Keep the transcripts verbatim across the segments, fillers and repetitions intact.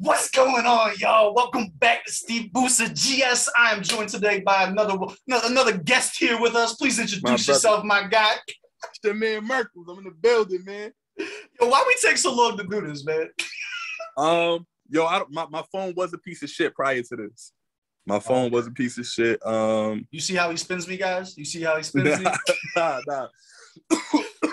What's going on, y'all? Welcome back to Steve Busa G S. I am joined today by another another guest here with us. Please introduce my yourself, my guy. It's your man Murkemz. I'm in the building, man. Yo, why we take so long to do this, man? um, yo, I don't, my my phone was a piece of shit prior to this. My phone okay. was a piece of shit. Um, you see how he spins me, guys? You see how he spins nah, me? Nah, nah.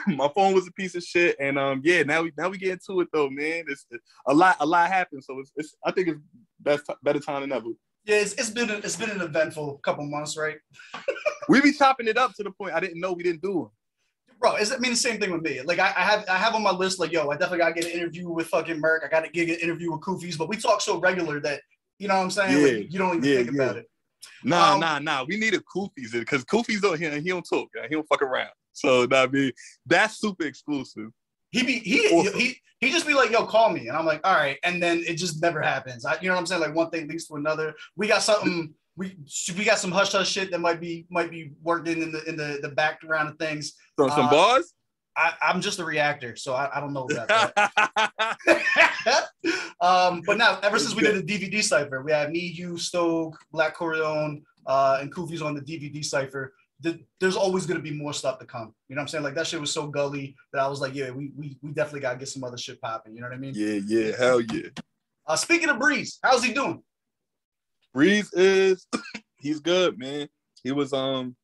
My phone was a piece of shit, and um, yeah, now we now we get into it though, man. It's, it's a lot, a lot happened, so it's, it's I think it's best better time than ever. Yeah, it's, it's been a, it's been an eventful couple months, right? We be chopping it up to the point I didn't know we didn't do it. Bro, it's, I mean, the same thing with me. Like, I, I have I have on my list, like, yo, I definitely got to get an interview with fucking Merc. I got to get an interview with Koofies, but we talk so regular that, you know what I'm saying? Yeah, like, you don't even yeah, think yeah. about it. Nah, um, nah, nah. We need a Koofies, because Koofies don't, he, he don't talk. He don't fuck around. So, I mean, that's super exclusive. He be he, awesome. he he just be like, yo, call me. And I'm like, all right. And then it just never happens. I, you know what I'm saying? Like, one thing leads to another. We got something... We we got some hush hush shit that might be might be worked in, in the in the the background of things. So some uh, bars. I, I'm just a reactor, so I, I don't know about that. um, but now, ever since we did the D V D cipher, we had me, you, Stogue, Black Corleone, uh, and Koofies on the D V D cipher. The, there's always gonna be more stuff to come. You know what I'm saying? Like, that shit was so gully that I was like, yeah, we we we definitely gotta get some other shit popping. You know what I mean? Yeah, yeah, hell yeah. Uh, speaking of Breeze, how's he doing? Breeze is, he's good, man. He was, um,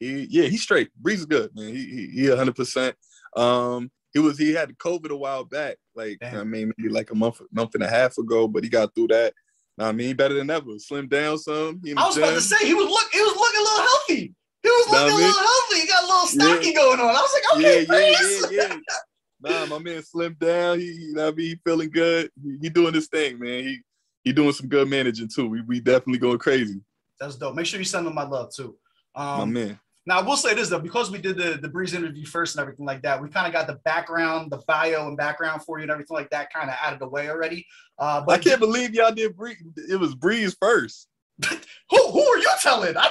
he, yeah, he's straight. Breeze is good, man. He, he, he one hundred percent. Um, he was, he had COVID a while back. Like, damn. I mean, maybe like a month, month and a half ago, but he got through that. I mean, better than ever. Slimmed down some. I was gym. about to say, he was, look, he was looking a little healthy. He was looking nah, a little healthy. He got a little stocky yeah. going on. I was like, okay, Breeze. Yeah, yeah, yeah, yeah. Nah, my man slimmed down. He, you know what I mean? He feeling good. He, he doing this thing, man. He, He doing some good managing too. We we definitely going crazy. That's dope. Make sure you send them my love too. Um, my man. Now I will say this though, because we did the the Breeze interview first and everything like that, we kind of got the background, the bio and background for you and everything like that, kind of out of the way already. Uh, but I can't believe y'all did Breeze. It was Breeze first. who who are you telling? I,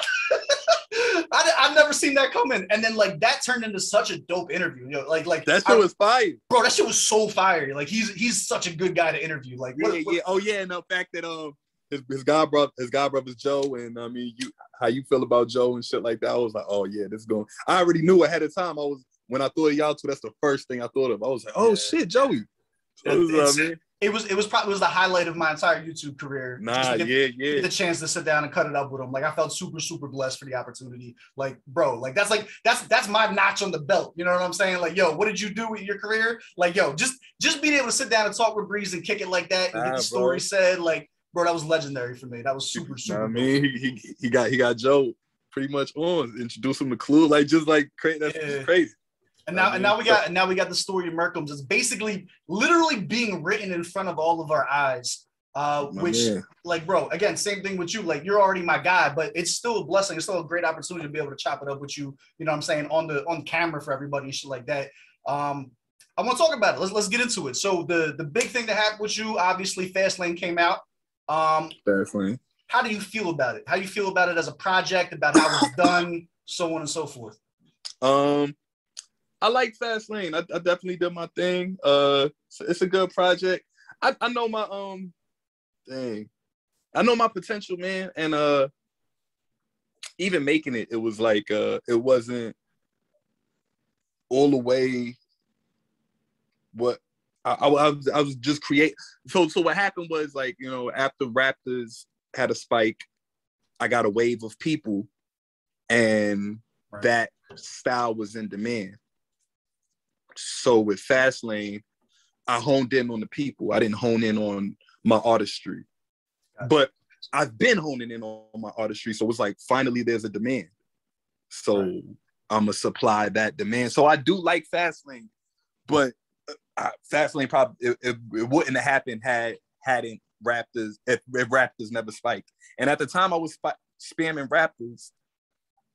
I I've never seen that coming. And then like that turned into such a dope interview. You know, like like that shit I, was fire, bro. That shit was so fiery. Like he's he's such a good guy to interview. Like yeah, what, yeah. What, oh yeah, and the fact that um his his god brother his god brother's Joe, and I mean you how you feel about Joe and shit like that. I was like, oh yeah, this is going. I already knew ahead of time. I was when I thought of y'all two. That's the first thing I thought of. I was like, oh yeah. shit, Joey. So it, was, uh, it was it was probably it was the highlight of my entire YouTube career. Nah, get, yeah, yeah. Get the chance to sit down and cut it up with him. Like I felt super, super blessed for the opportunity. Like, bro, like that's like that's that's my notch on the belt. You know what I'm saying? Like, yo, what did you do with your career? Like, yo, just just being able to sit down and talk with Breeze and kick it like that and nah, get the story bro. said, like, bro, that was legendary for me. That was super, super. Nah, I mean, he, he he got he got Joe pretty much on, introduce him to Clue, like just like crazy. That's yeah. crazy. And now, I mean, and now we got, and now we got the story of Murkemz. It's basically, literally being written in front of all of our eyes. Uh, which, man. like, bro, again, same thing with you. Like, you're already my guy, but it's still a blessing. It's still a great opportunity to be able to chop it up with you. You know what I'm saying? On the on camera for everybody and shit like that. Um, I want to talk about it. Let's let's get into it. So the the big thing that happened with you, obviously, Fastlane came out. Um, Fastlane. How do you feel about it? How do you feel about it as a project? About how it's done, so on and so forth. Um. I like Fastlane. I, I definitely did my thing. Uh, so it's a good project. I, I know my um, dang, I know my potential, man. And uh, even making it, it was like uh, it wasn't all the way. What I, I, I was, I was just create. So, so what happened was like you know after Raptors had a spike, I got a wave of people, and right. that style was in demand. So with Fastlane, I honed in on the people. I didn't hone in on my artistry, gotcha. But I've been honing in on my artistry. So it's like, finally, there's a demand. So right. I'm going to supply that demand. So I do like Fastlane, but I, Fastlane probably, it, it, it wouldn't have happened had, hadn't Raptors, if, if Raptors never spiked. And at the time I was sp spamming Raptors,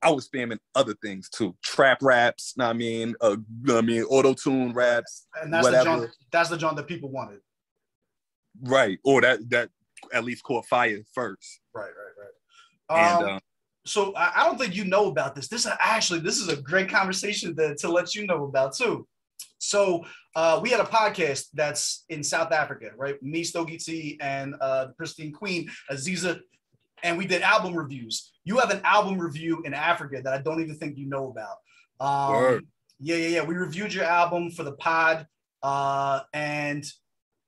I was spamming other things too, trap raps. Know what I mean, uh, know what I mean, auto tune raps, and that's whatever. the genre. That's the genre that people wanted. Right. Or that that at least caught fire first. Right, right, right. And, um, um, so I don't think you know about this. This actually, this is a great conversation to, to let you know about too. So uh, we had a podcast that's in South Africa, right? Me, Stogie T, and uh, the Pristine Queen, Aziza, and we did album reviews. You have an album review in Africa that I don't even think you know about. Um, Word. Yeah, yeah, yeah. We reviewed your album for the pod, uh, and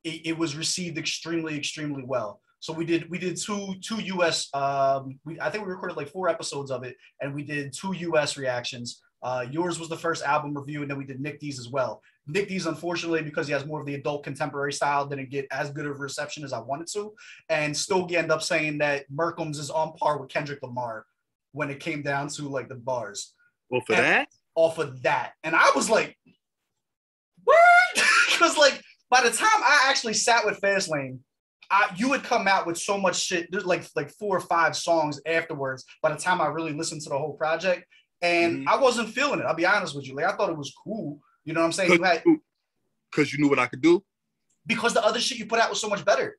it, it was received extremely, extremely well. So we did we did two two U S. Um, we, I think we recorded like four episodes of it, and we did two U S reactions. Uh, yours was the first album review, and then we did Nick D's as well. Nick D's, unfortunately, because he has more of the adult contemporary style, didn't get as good of a reception as I wanted to. And Stogie ended up saying that Murkemz is on par with Kendrick Lamar when it came down to like the bars. Well, for and that? Off of that. And I was like, what? Because like, by the time I actually sat with Fastlane, I, you would come out with so much shit. There's like, like four or five songs afterwards by the time I really listened to the whole project. And mm-hmm. I wasn't feeling it. I'll be honest with you. Like, I thought it was cool. You know what I'm saying? Because you, had... you knew what I could do? Because the other shit you put out was so much better.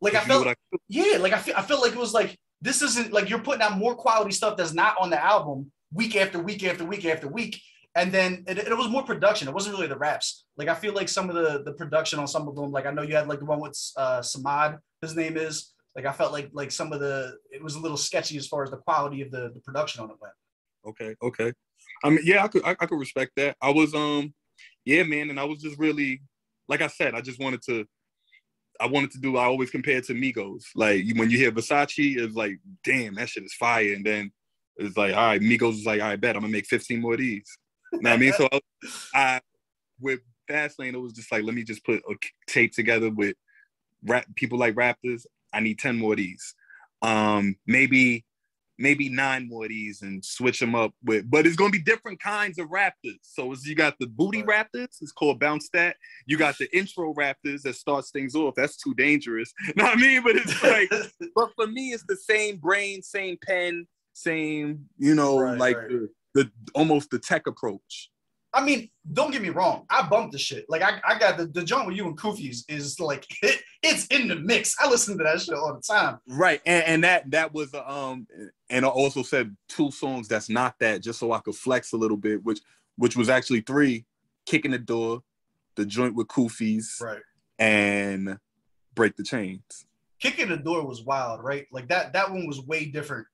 Like, I felt, I yeah, like, I feel, I felt like it was like, this isn't, like, you're putting out more quality stuff that's not on the album week after week after week after week. And then it, it was more production. It wasn't really the raps. Like, I feel like some of the, the production on some of them, like, I know you had, like, the one with uh, Samad, his name is. Like, I felt like, like, some of the, it was a little sketchy as far as the quality of the, the production on it went. Okay, okay. I mean, yeah, I could, I, I could respect that. I was, um, yeah, man, and I was just really, like I said, I just wanted to, I wanted to do, I always compare it to Migos. Like, when you hear Versace, it's like, damn, that shit is fire. And then it's like, all right, Migos is like, all right, bet, I'm gonna make fifteen more of these. You know what I mean? So I, I, with Fastlane, it was just like, let me just put a tape together with rap, people like rappers. I need ten more of these. Um, maybe... maybe nine more of these and switch them up with, but it's going to be different kinds of Raptors. So you got the booty Raptors, it's called Bounce That. You got the intro Raptors that starts things off. That's too dangerous. You know what I mean? But it's like, but for me, it's the same brain, same pen, same, you know, right, like right. The, the, almost the tech approach. I mean, don't get me wrong. I bumped the shit. Like I, I got the, the joint with you and Koofies is like, it, it's in the mix. I listen to that shit all the time. Right. And, and that, that was, um, and I also said two songs. That's not that just so I could flex a little bit, which, which was actually three: Kicking the Door, the joint with Koofies, right, and Break the Chains. Kicking the Door was wild, right? Like that, that one was way different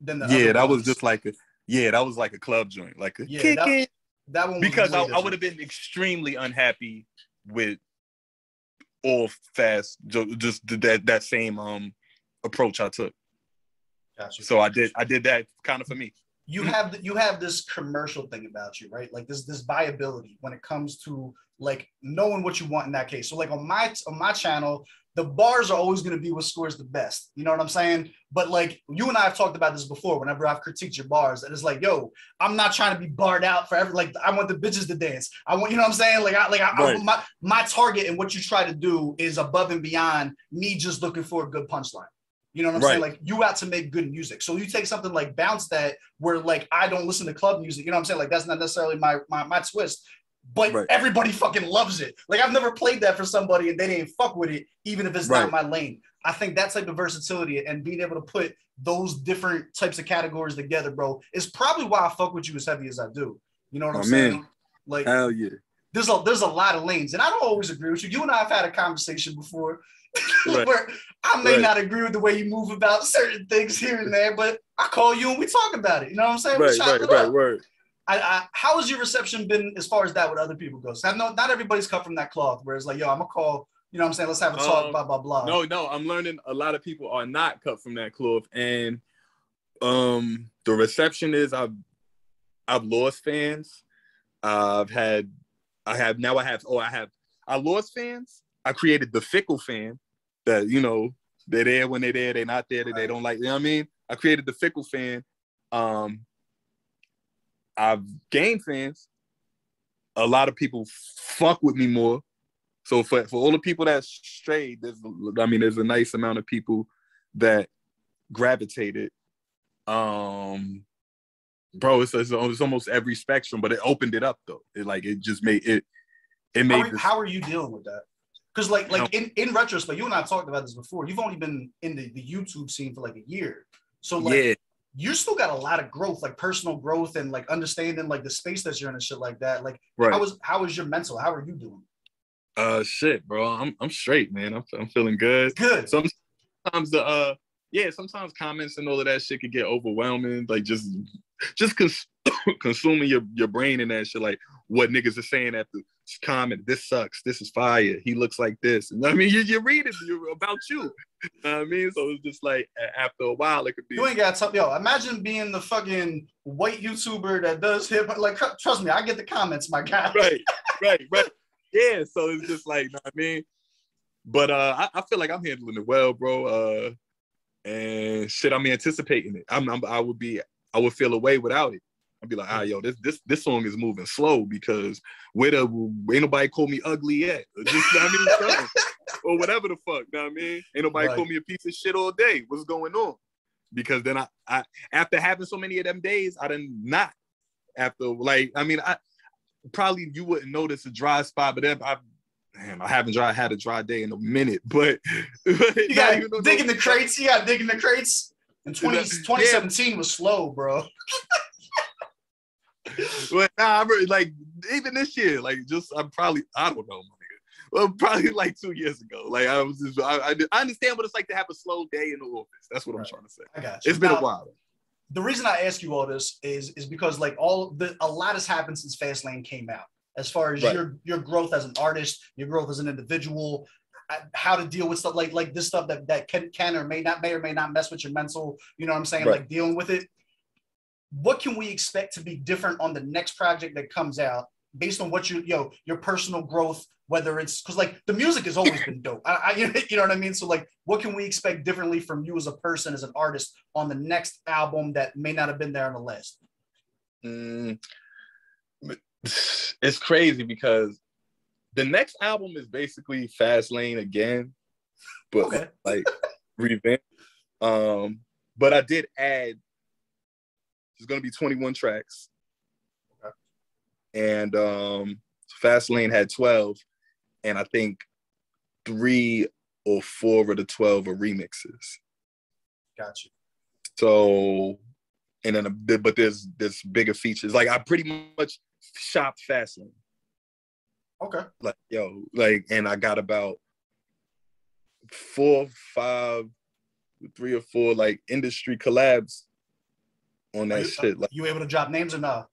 than the yeah, other. Yeah. That ones. was just like, a, yeah, that was like a club joint. Like a yeah, kick that, it. That one because I, I would have been extremely unhappy with all fast, just that that same um approach I took. Gotcha. So I did I did that kind of for me. You have you have this commercial thing about you, right? Like this this viability when it comes to like knowing what you want in that case. So like on my on my channel, the bars are always going to be what scores the best. You know what I'm saying? But like you and I have talked about this before whenever I've critiqued your bars and it's like, yo, I'm not trying to be barred out forever. Like I want the bitches to dance. I want, you know what I'm saying? Like I, like I, right. I, my, my target and what you try to do is above and beyond me just looking for a good punchline. You know what I'm right. saying? Like you got to make good music. So you take something like Bounce That where like, I don't listen to club music. You know what I'm saying? Like that's not necessarily my, my, my twist. But right. everybody fucking loves it. Like, I've never played that for somebody and they didn't fuck with it, even if it's right. not my lane. I think that type of versatility and being able to put those different types of categories together, bro, is probably why I fuck with you as heavy as I do. You know what oh, I'm man. saying? Like, hell yeah. There's a, there's a lot of lanes. And I don't always agree with you. You and I have had a conversation before right. where I may right. not agree with the way you move about certain things here and there, but I call you and we talk about it. You know what I'm saying? Right, right, right, right. I, I, how has your reception been as far as that with other people goes? I know not everybody's cut from that cloth where it's like, yo, I'm gonna call, you know what I'm saying? Let's have a talk, um, blah, blah, blah. No, no, I'm learning a lot of people are not cut from that cloth. And um, the reception is I've, I've lost fans. I've had, I have, now I have, oh, I have, I lost fans. I created the fickle fan that, you know, they're there when they're there, they're not there, right. they don't like, you know what I mean? I created the fickle fan. Um, I've gained fans. A lot of people fuck with me more. So for, for all the people that strayed, there's I mean, there's a nice amount of people that gravitated. Um, bro, it's, it's, it's almost every spectrum, but it opened it up though. It like it just made it. It made. How are, this, how are you dealing with that? Because like like in, in retrospect, you and I talked about this before. You've only been in the, the YouTube scene for like a year. So like yeah. you still got a lot of growth, like personal growth and like understanding like the space that you're in and shit like that. Like right. how is how is your mental? How are you doing? Uh shit, bro. I'm I'm straight, man. I'm I'm feeling good. Good. Sometimes the uh yeah, sometimes comments and all of that shit could get overwhelming. Like just just cons- consuming your, your brain and that shit, like what niggas are saying after comment, this sucks, this is fire, he looks like this. You know what I mean? You, you read it you're about you. You know what I mean? So it's just like after a while, it could be. You ain't got to tell, yo, imagine being the fucking white YouTuber that does hip hop. Like, trust me, I get the comments, my guy. Right, right, right. Yeah, so it's just like, you know what I mean? But uh, I, I feel like I'm handling it well, bro. Uh, and shit, I'm anticipating it. I'm, I'm I would be, I would feel away without it. I'd be like, ah, right, yo, this this this song is moving slow because where the ain't nobody call me ugly yet, or, just, I mean, or whatever the fuck, know what I mean? Ain't nobody right. call me a piece of shit all day. What's going on? Because then I, I after having so many of them days, I done not after like I mean I probably you wouldn't notice a dry spot, but then I damn I haven't dry had a dry day in a minute. But you got to dig in the crates. You got to dig in the crates. And twenty, twenty seventeen yeah. was slow, bro. Well, nah, I really, like even this year, like just I'm probably I don't know, nigga. Well, probably like two years ago. Like I was just I, I, I understand what it's like to have a slow day in the office. That's what right. I'm trying to say. I got you. It's been now, a while. The reason I ask you all this is is because like all the a lot has happened since Fastlane came out. As far as right. your your growth as an artist, your growth as an individual, how to deal with stuff like like this stuff that that can, can or may not may or may not mess with your mental. You know what I'm saying? Right. Like dealing with it. What can we expect to be different on the next project that comes out based on what you, you know, your personal growth, whether it's because like the music has always been dope. I, I, you know what I mean? So like, what can we expect differently from you as a person, as an artist on the next album that may not have been there on the list? Mm, it's crazy because the next album is basically Fastlane again, but okay. like revamped. Um, but I did add, it's going to be twenty-one tracks. Okay. And um, Fastlane had twelve. And I think three or four of the twelve are remixes. Gotcha. So, and then, a, but there's, there's bigger features. Like, I pretty much shopped Fastlane. Okay. Like, yo, like, and I got about four, five, three or four, like, industry collabs on that you, shit. Like, you able to drop names or not?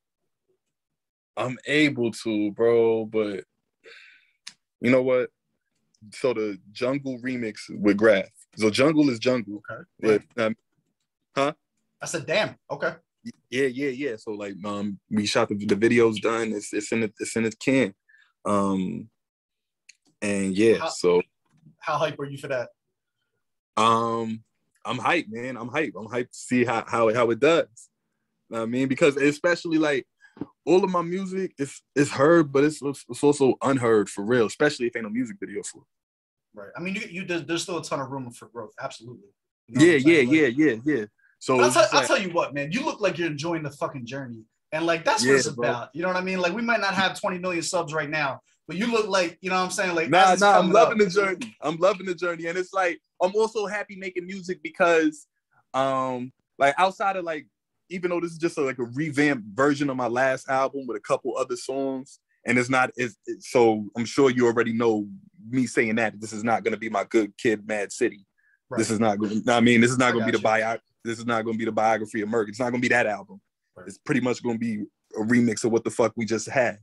I'm able to, bro, but you know what? So the Jungle remix with Graph. So Jungle is Jungle. Okay. But, um, huh? I said, damn. Okay. Yeah, yeah, yeah. So like, um, we shot the, the video's done. It's it's in the, it's in the can. Um, and yeah. How, so how hype are you for that? Um, I'm hyped, man. I'm hyped. I'm hyped to see how how how it does. I mean, because especially like all of my music is is heard, but it's it's also unheard for real, especially if ain't no music video for it. Right. I mean, you you there's still a ton of room for growth. Absolutely. You know yeah, yeah, like, yeah, yeah, yeah. So I'll, t- like, I'll tell you what, man. You look like you're enjoying the fucking journey, and like that's yeah, what it's about. Bro. You know what I mean? Like we might not have twenty million subs right now, but you look like you know what I'm saying. Like nah, nah. I'm loving up. the journey. I'm loving the journey, and it's like I'm also happy making music because, um, like outside of like. Even though this is just a, like a revamped version of my last album with a couple other songs, and it's not it's, it's, so I'm sure you already know me saying that this is not going to be my Good Kid, Mad City. Right. This is not. Gonna, I mean, this is not going to be the bio. This is not going to be the biography of Murk. It's not going to be that album. Right. It's pretty much going to be a remix of what the fuck we just had.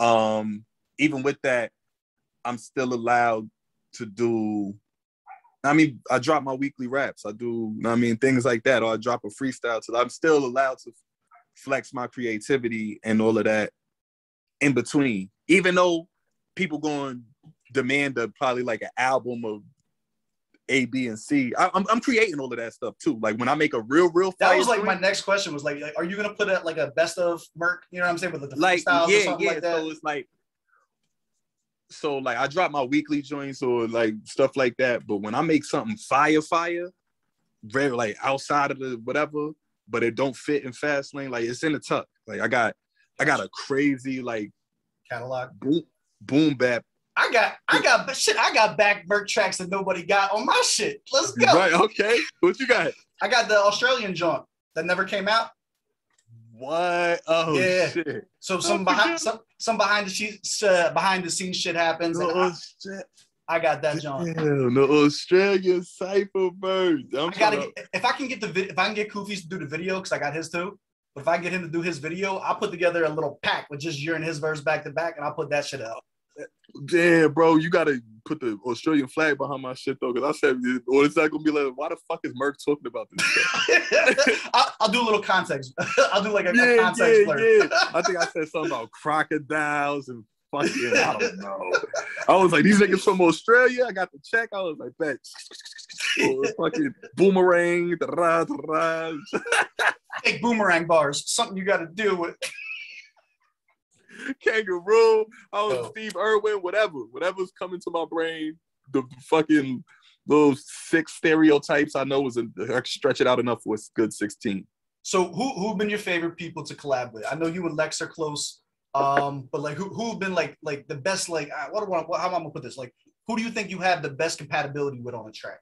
Um, even with that, I'm still allowed to do. I mean, I drop my weekly raps. I do, you know what I mean, things like that, or I drop a freestyle. So I'm still allowed to flex my creativity and all of that in between. Even though people going demand a, probably like an album of A, B, and C. I, I'm I'm creating all of that stuff too. Like when I make a real, real. That was like my next question was like, like are you gonna put out like a best of Murk? You know what I'm saying? With like the like, freestyles yeah, or something yeah. like that. So it's like. So like I drop my weekly joints or like stuff like that, but when I make something fire, fire, very like outside of the whatever, but it don't fit in Fastlane, like it's in the tuck. Like I got, I got a crazy like catalog boom, boom bap I got, I got, shit, I got back-back tracks that nobody got on my shit. Let's go. Right, okay. What you got? I got the Australian joint that never came out. What? Oh, yeah. Shit. So some, oh, behind, some, some behind the scenes, uh, behind the scenes shit happens. No, I, shit. I got that joint. Damn, the Australian cypher birds. I'm I gotta get, about... If I can get the, vid- if I can get Koofies to do the video, because I got his too. But if I get him to do his video, I'll put together a little pack with just your and his verse back to back, and I'll put that shit out. Damn, bro, you gotta put the Australian flag behind my shit though, because I said, or it's not gonna be like, why the fuck is Murk talking about this? I'll, I'll do a little context. I'll do like a, yeah, a context. Yeah, yeah. I think I said something about crocodiles and fucking, I don't know. I was like, these niggas from Australia. I got the check. I was like, bet. Fucking boomerang. Da-da, da-da. Take boomerang bars. Something you gotta do with. Kangaroo, I was oh. Steve Irwin, whatever, whatever's coming to my brain. The fucking little six stereotypes I know was a, I stretch it out enough for a good sixteen. So who who've been your favorite people to collab with? I know you and Lex are close, um, but like who who've been like like the best? Like what, what, what how am I gonna put this? Like who do you think you have the best compatibility with on a track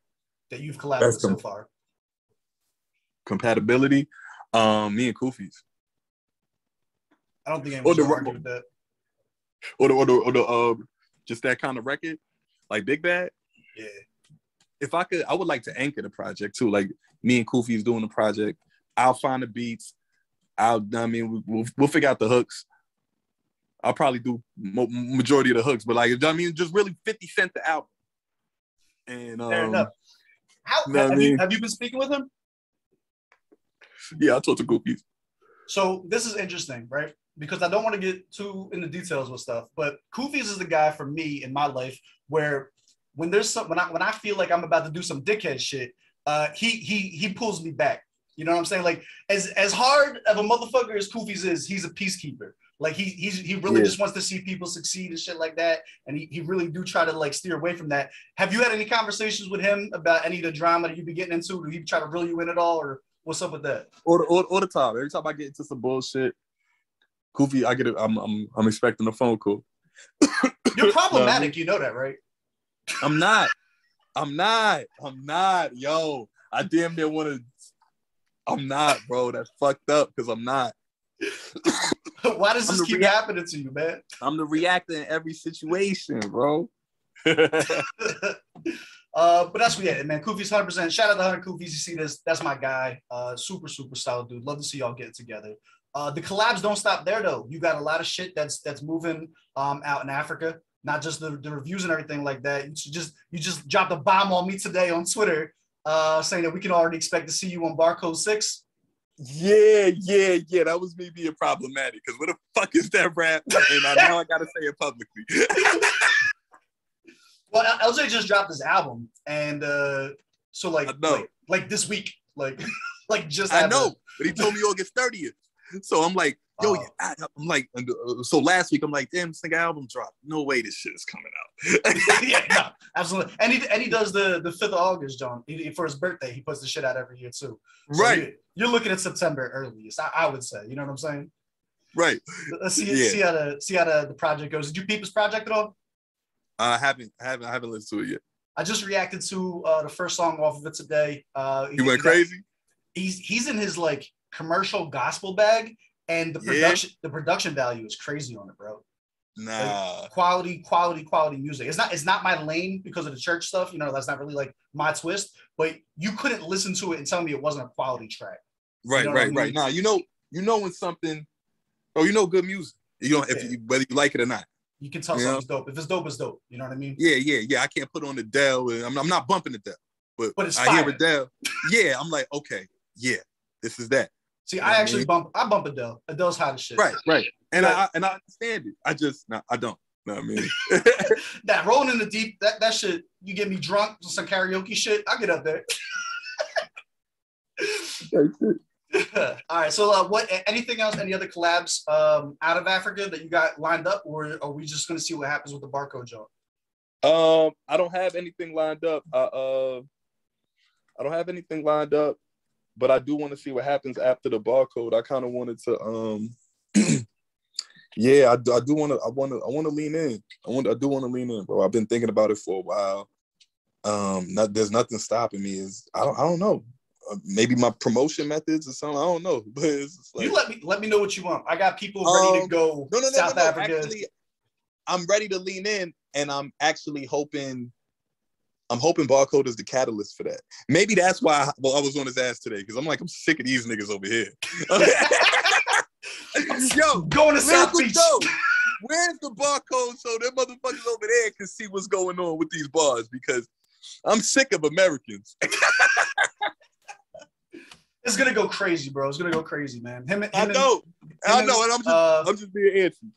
that you've collabed best with com- so far? Compatibility, um, me and Koofies. I don't think anyone's arguing with that. Or the, or the, or the uh, just that kind of record, like Big Bad. Yeah. If I could, I would like to anchor the project too. Like me and Koofies doing the project. I'll find the beats. I'll, I mean, we'll, we'll figure out the hooks. I'll probably do mo- majority of the hooks, but like, I mean, just really fifty cent the album. And, um, fair enough. How, you know have, I mean? you, have you been speaking with him? Yeah, I talked to Koofies. So this is interesting, right? Because I don't want to get too into details with stuff, but Koofies is the guy for me in my life where when there's some, when I when I feel like I'm about to do some dickhead shit, uh, he he he pulls me back. You know what I'm saying? Like as as hard of a motherfucker as Koofies is, he's a peacekeeper. Like he he's, he really yeah. just wants to see people succeed and shit like that, and he he really do try to like steer away from that. Have you had any conversations with him about any of the drama that you be getting into? Do he try to reel you in at all, or what's up with that? All all, all the time. Every time I get into some bullshit. Koofy, I get it. I'm, I'm, I'm expecting a phone call. You're problematic, no, you know that, right? I'm not. I'm not. I'm not. Yo, I damn near want to. I'm not, bro. That's fucked up because I'm not. Why does this keep rea- happening to you, man? I'm the reactor in every situation, bro. Uh, but that's what we had, man. Koofies one hundred percent. Shout out to one hundred Koofies. You see this? That's my guy. Uh, super, super solid dude. Love to see y'all get it together. Uh, the collabs don't stop there though. You got a lot of shit that's that's moving um, out in Africa. Not just the, the reviews and everything like that. You just you just dropped a bomb on me today on Twitter, uh, saying that we can already expect to see you on Barcode six. Yeah, yeah, yeah. That was me being problematic because what the fuck is that rap? And I, now I gotta say it publicly. Well, L J just dropped his album, and uh, so like, like like this week, like like just I know, it. But he told me August thirtieth. So I'm like, yo, oh. yeah, I'm like, so last week I'm like, damn, this nigga album dropped. No way, this shit is coming out. Yeah, no, absolutely. And he and he does the, the fifth of August, John, he, for his birthday. He puts the shit out every year too. So right. You, you're looking at September earliest, I, I would say. You know what I'm saying? Right. Let's see yeah. see how the see how the, the project goes. Did you peep his project at all? I uh, haven't haven't I haven't listened to it yet. I just reacted to uh, the first song off of it today. Uh, he, he went he got, crazy. He's he's in his like. commercial gospel bag, and the production yeah. the production value is crazy on it, bro. Nah, like, quality quality quality music. It's not it's not my lane because of the church stuff, you know, that's not really like my twist, but you couldn't listen to it and tell me it wasn't a quality track, right? You know right I mean? Right now, you know you know when something, oh, you know, good music, you know, if yeah. you, whether you like it or not, you can tell you something's know? dope. If it's dope, it's dope, you know what I mean? Yeah, yeah, yeah. I can't put on Adele. I'm, I'm not bumping Adele, but, but it's I fire. Hear Adele. Yeah, I'm like, okay, yeah, this is that. See, you know I actually I mean? bump. I bump Adele. Adele's hot as shit. Right, right. And but, I and I understand it. I just, no, I don't. You know what I mean? That rolling in the deep, that, that shit, you get me drunk with some karaoke shit, I get up there. All right. So, uh, what? Anything else? Any other collabs um, out of Africa that you got lined up, or are we just gonna see what happens with the Barcode job? Um, I don't have anything lined up. I, uh, I don't have anything lined up. But I do want to see what happens after the Barcode. I kind of wanted to um, Yeah, I do. I do want to. I want to. I want to lean in. I want. I do want to lean in, bro. I've been thinking about it for a while. Um, not, there's nothing stopping me. Is I don't. I don't know. Uh, maybe my promotion methods or something. I don't know. But it's just like, you let me let me know what you want. I got people ready um, to go. No, no, no, South no, no, Africa. Actually, I'm ready to lean in, and I'm actually hoping. I'm hoping Barcode is the catalyst for that. Maybe that's why I, well, I was on his ass today, because I'm like, I'm sick of these niggas over here. Yo, going to South Beach. Show? Where's the Barcode so them motherfuckers over there can see what's going on with these bars? Because I'm sick of Americans. It's gonna go crazy, bro. It's gonna go crazy, man. Him, him I know, and, I know, and I'm just, uh, I'm just being antsy.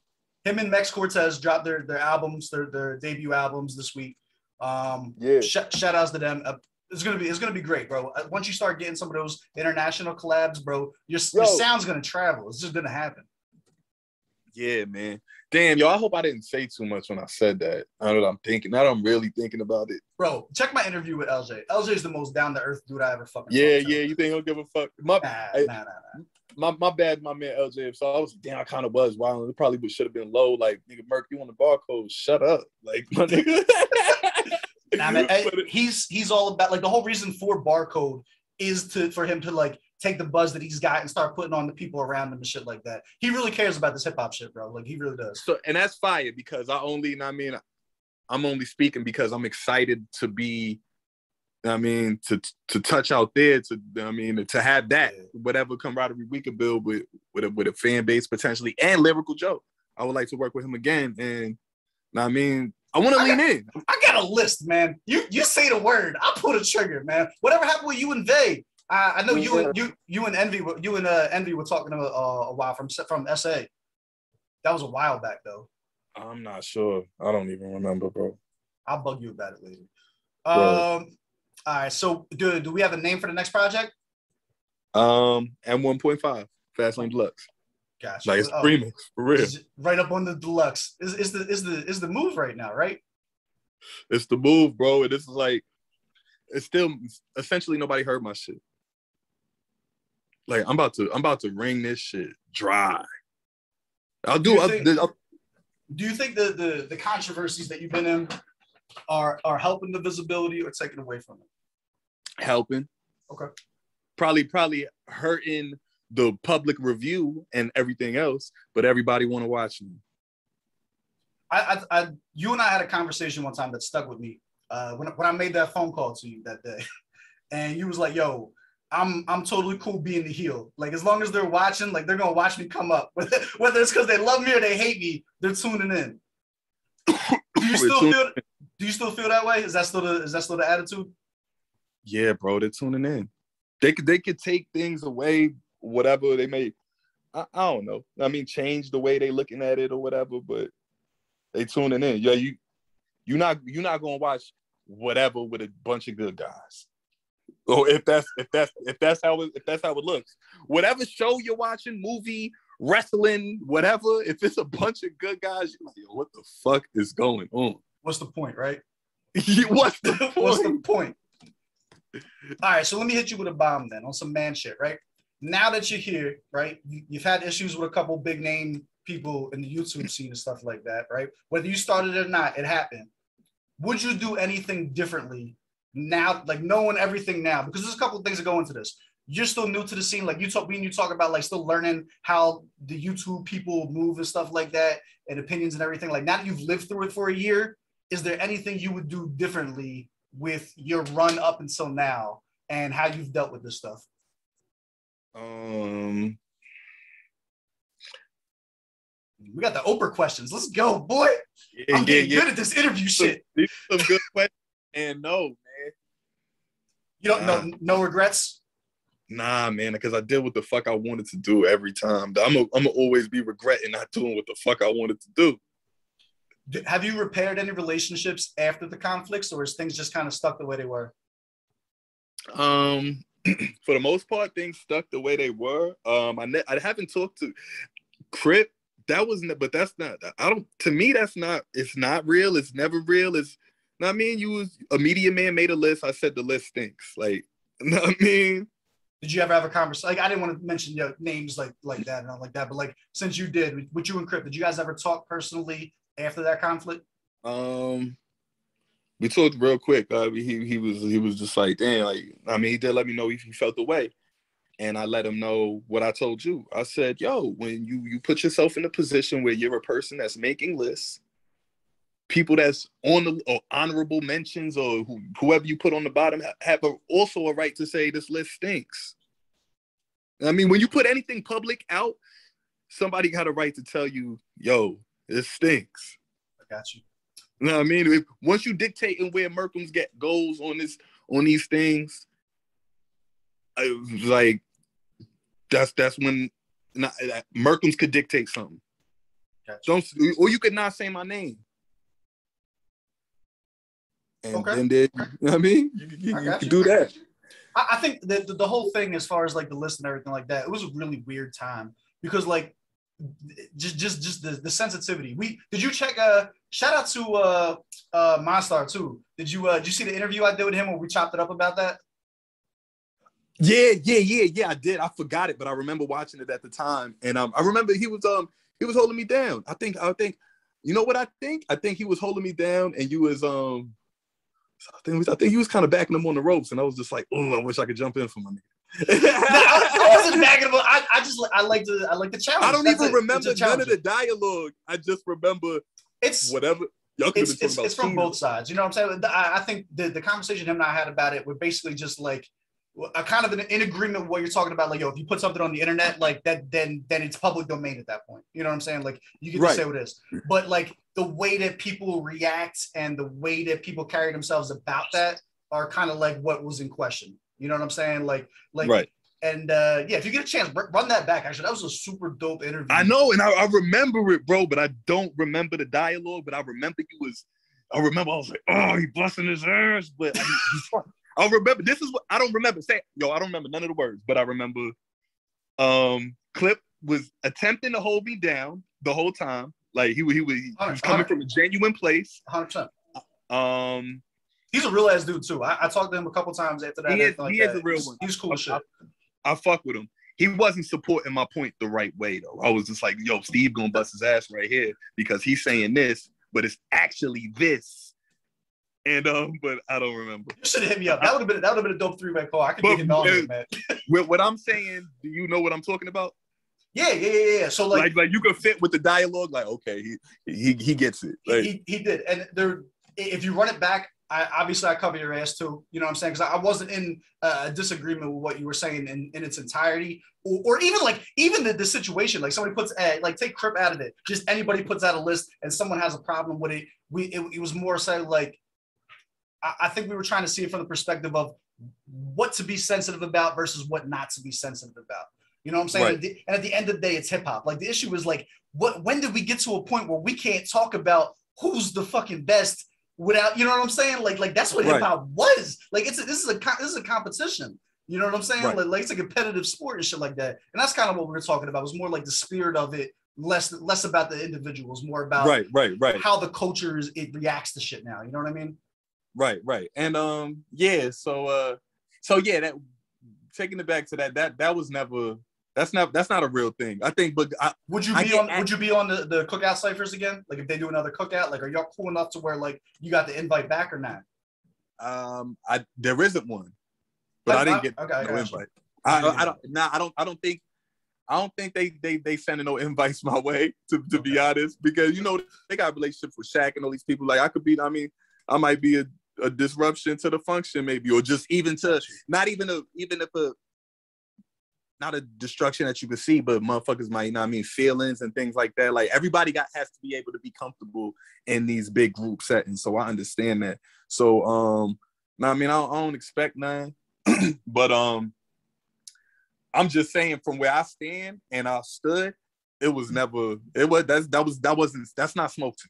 Him and Max Cortez dropped their their albums, their their debut albums this week. Um, yeah. Sh shout outs to them. Uh, it's gonna be it's gonna be great, bro. Once you start getting some of those international collabs, bro, your, your sound's gonna travel. It's just gonna happen. Yeah, man. Damn, yo, I hope I didn't say too much when I said that. I don't know what I'm thinking. Now that I'm really thinking about it. Bro, check my interview with L J. L J is the most down-to-earth dude I ever fucking Yeah, yeah, you think he'll give a fuck? My, nah, I, nah, nah, nah. My, my bad, my man L J. So I was, damn, I kind of was wild. It probably should have been low. Like, nigga, Murk, you on the Barcode, shut up. Like, my nigga. Nah, man, I, he's, he's all about, like, the whole reason for Barcode is to for him to, like, take the buzz that he's got and start putting on the people around him and shit like that. He really cares about this hip hop shit, bro. Like, he really does. So, and that's fire, because I only, I mean, I'm only speaking because I'm excited to be, I mean, to to touch out there, to, I mean, to have that, whatever camaraderie we can build with, with, a, with a fan base potentially, and Lyrical Joe. I would like to work with him again. And, I mean, I want to lean got, in. I got a list, man. You, you say the word, I pull the trigger, man. Whatever happened with you and Vay. I, I know you and you you and Envy were, you and uh, Envy were talking a, a while from from S A. That was a while back though. I'm not sure. I don't even remember, bro. I'll bug you about it later. Bro. Um. All right. So, do do we have a name for the next project? Um. M one point five Fast Lane Deluxe. Gotcha. Like, it's oh, streaming for real. Right up on the deluxe. Is is the is the is the move right now? Right. It's the move, bro. And this is like, it's still essentially nobody heard my shit. Like, I'm about to, I'm about to wring this shit dry. I'll do. Do you think, I'll, I'll, do you think the, the the controversies that you've been in are are helping the visibility or taking away from it? Helping. Okay. Probably, probably hurting the public review and everything else, but everybody want to watch me. I, I, I, you and I had a conversation one time that stuck with me uh, when when I made that phone call to you that day, and you was like, "Yo, I'm I'm totally cool being the heel. Like, as long as they're watching, like, they're gonna watch me come up. Whether it's because they love me or they hate me, they're tuning in." Do you still feel? Do you still feel that way? Is that still the is that still the attitude? Yeah, bro, they're tuning in. They could they could take things away, whatever they may. I, I don't know. I mean, change the way they looking at it or whatever, but they tuning in. Yeah, you you not you're not gonna watch whatever with a bunch of good guys. Oh, if that's if that's if that's how it, if that's how it looks, whatever show you're watching, movie, wrestling, whatever, if it's a bunch of good guys, you're like, yo, what the fuck is going on? What's the point, right? What's the point? What's the point? All right, so let me hit you with a bomb then on some man shit, right? Now that you're here, right, you, you've had issues with a couple big name people in the YouTube scene and stuff like that, right? Whether you started it or not, it happened. Would you do anything differently? Now, like, knowing everything now, because there's a couple of things that go into this. You're still new to the scene, like you talk, we and you talk about, like, still learning how the YouTube people move and stuff like that, and opinions and everything. Like, now that you've lived through it for a year, is there anything you would do differently with your run up until now and how you've dealt with this stuff? Um, we got the Oprah questions. Let's go, boy. Yeah, I'm getting yeah, yeah. good at this interview some, shit. These are some good questions, and no. You don't know, nah. no regrets? Nah, man, because I did what the fuck I wanted to do every time. I'm a, I'm a always be regretting not doing what the fuck I wanted to do. Have you repaired any relationships after the conflicts, or is things just kind of stuck the way they were? Um, for the most part, things stuck the way they were. Um, I ne I haven't talked to Crip. That wasn't, but that's not. I don't. To me, that's not. It's not real. It's never real. It's. I mean, you was a media man, made a list. I said the list stinks. Like, I mean, Did you ever have a conversation? Like, I didn't want to mention, you know, names like like that and all like that, but like since you did, with you and Crip, did you guys ever talk personally after that conflict? Um, we talked real quick. Uh, he he was he was just like, damn. Like, I mean, he did let me know he, he felt the way, and I let him know what I told you. I said, yo, when you you put yourself in a position where you're a person that's making lists, people that's on the or honorable mentions or who, whoever you put on the bottom have a, also a right to say this list stinks. I mean, when you put anything public out, somebody got a right to tell you, yo, it stinks. I got you. You know what I mean? If, once you dictating where Murkemz get goes on this on these things, I, like that's that's when not, uh, Murkemz could dictate something. Gotcha. Don't or you could not say my name. And, okay. and then, you know what I mean? You, you, I you can you. do that. I, I think that the, the whole thing as far as, like, the list and everything like that, it was a really weird time because, like, just just just the, the sensitivity. We Did you check uh, – shout out to uh, uh, Monstar, too. Did you, uh, did you see the interview I did with him where we chopped it up about that? Yeah, yeah, yeah, yeah, I did. I forgot it, but I remember watching it at the time. And um, I remember he was um he was holding me down. I think – I think – you know what I think? I think he was holding me down and you was – um. I think, I think he was kind of backing him on the ropes, and I was just like, "Oh, I wish I could jump in for my nigga." No, I, I wasn't backing him. I, I just, I like the, I like the challenge. I don't That's even it. remember none of the dialogue. I just remember it's whatever. Y'all could it's, have been it's, about it's from both sides. You know what I'm saying? I, I think the the conversation him and I had about it were basically just like a kind of an in agreement with what you're talking about. Like, yo, if you put something on the internet, like that, then then it's public domain at that point. You know what I'm saying? Like, you get right. to say what it is, but like. The way that people react and the way that people carry themselves about that are kind of like what was in question. You know what I'm saying? Like, like, right. and uh, yeah, if you get a chance, run that back. Actually, that was a super dope interview. I know. And I, I remember it, bro, but I don't remember the dialogue, but I remember he was, I remember I was like, oh, he busting his ass, but I, he, I remember, this is what, I don't remember saying, yo, I don't remember none of the words, but I remember um, Clip was attempting to hold me down the whole time. Like, he, he, he was coming from a genuine place. one hundred percent. Um, He's a real-ass dude, too. I, I talked to him a couple times after that. He is, like he is a real one. He's cool I, shit. I, I fuck with him. He wasn't supporting my point the right way, though. I was just like, yo, Steve gonna bust his ass right here because he's saying this, but it's actually this. And, um, but I don't remember. You should have hit me up. That would have been, that would have been a dope three-way call. I could take it on it, man. With what I'm saying, do you know what I'm talking about? Yeah, yeah, yeah, yeah. So like, like, like you can fit with the dialogue. Like, okay, he he, he gets it. Like, he he did, and there. If you run it back, I obviously I cover your ass too. You know what I'm saying? Because I, I wasn't in uh, disagreement with what you were saying in, in its entirety, or, or even like even the, the situation. Like somebody puts a, like take Crip out of it. Just anybody puts out a list, and someone has a problem with it. We it, it was more so like I, I think we were trying to see it from the perspective of what to be sensitive about versus what not to be sensitive about. You know what I'm saying? Right. And, the, and at the end of the day, it's hip hop. Like the issue is like, what? When did we get to a point where we can't talk about who's the fucking best without? You know what I'm saying? Like, like that's what right. hip hop was. Like, it's a, this is a this is a competition. You know what I'm saying? Right. Like, like, it's a competitive sport and shit like that. And that's kind of what we were talking about. It was more like the spirit of it, less less about the individuals, more about right, right, right. how the culture is, it reacts to shit now. You know what I mean? Right, right. And um, yeah. So, uh, so yeah, that taking it back to that, that that was never. That's not that's not a real thing. I think, but I, would you be on? Would you be on the, the cookout ciphers again? Like if they do another cookout, like are y'all cool enough to where like you got the invite back or not? Um, I there isn't one, but I didn't get no invite. I I don't nah, I don't I don't think I don't think they they they sending no invites my way to to be honest because you know they got relationships with Shaq and all these people. Like I could be I mean I might be a, a disruption to the function maybe or just even to not even a even if a. Not a destruction that you can see, but motherfuckers might, you know what I mean, feelings and things like that. Like everybody got has to be able to be comfortable in these big group settings. So I understand that. So, um, no, I mean, I don't, I don't expect none, but um, I'm just saying from where I stand and I stood, it was never, it was, that's, that was, that wasn't, that's not smoked.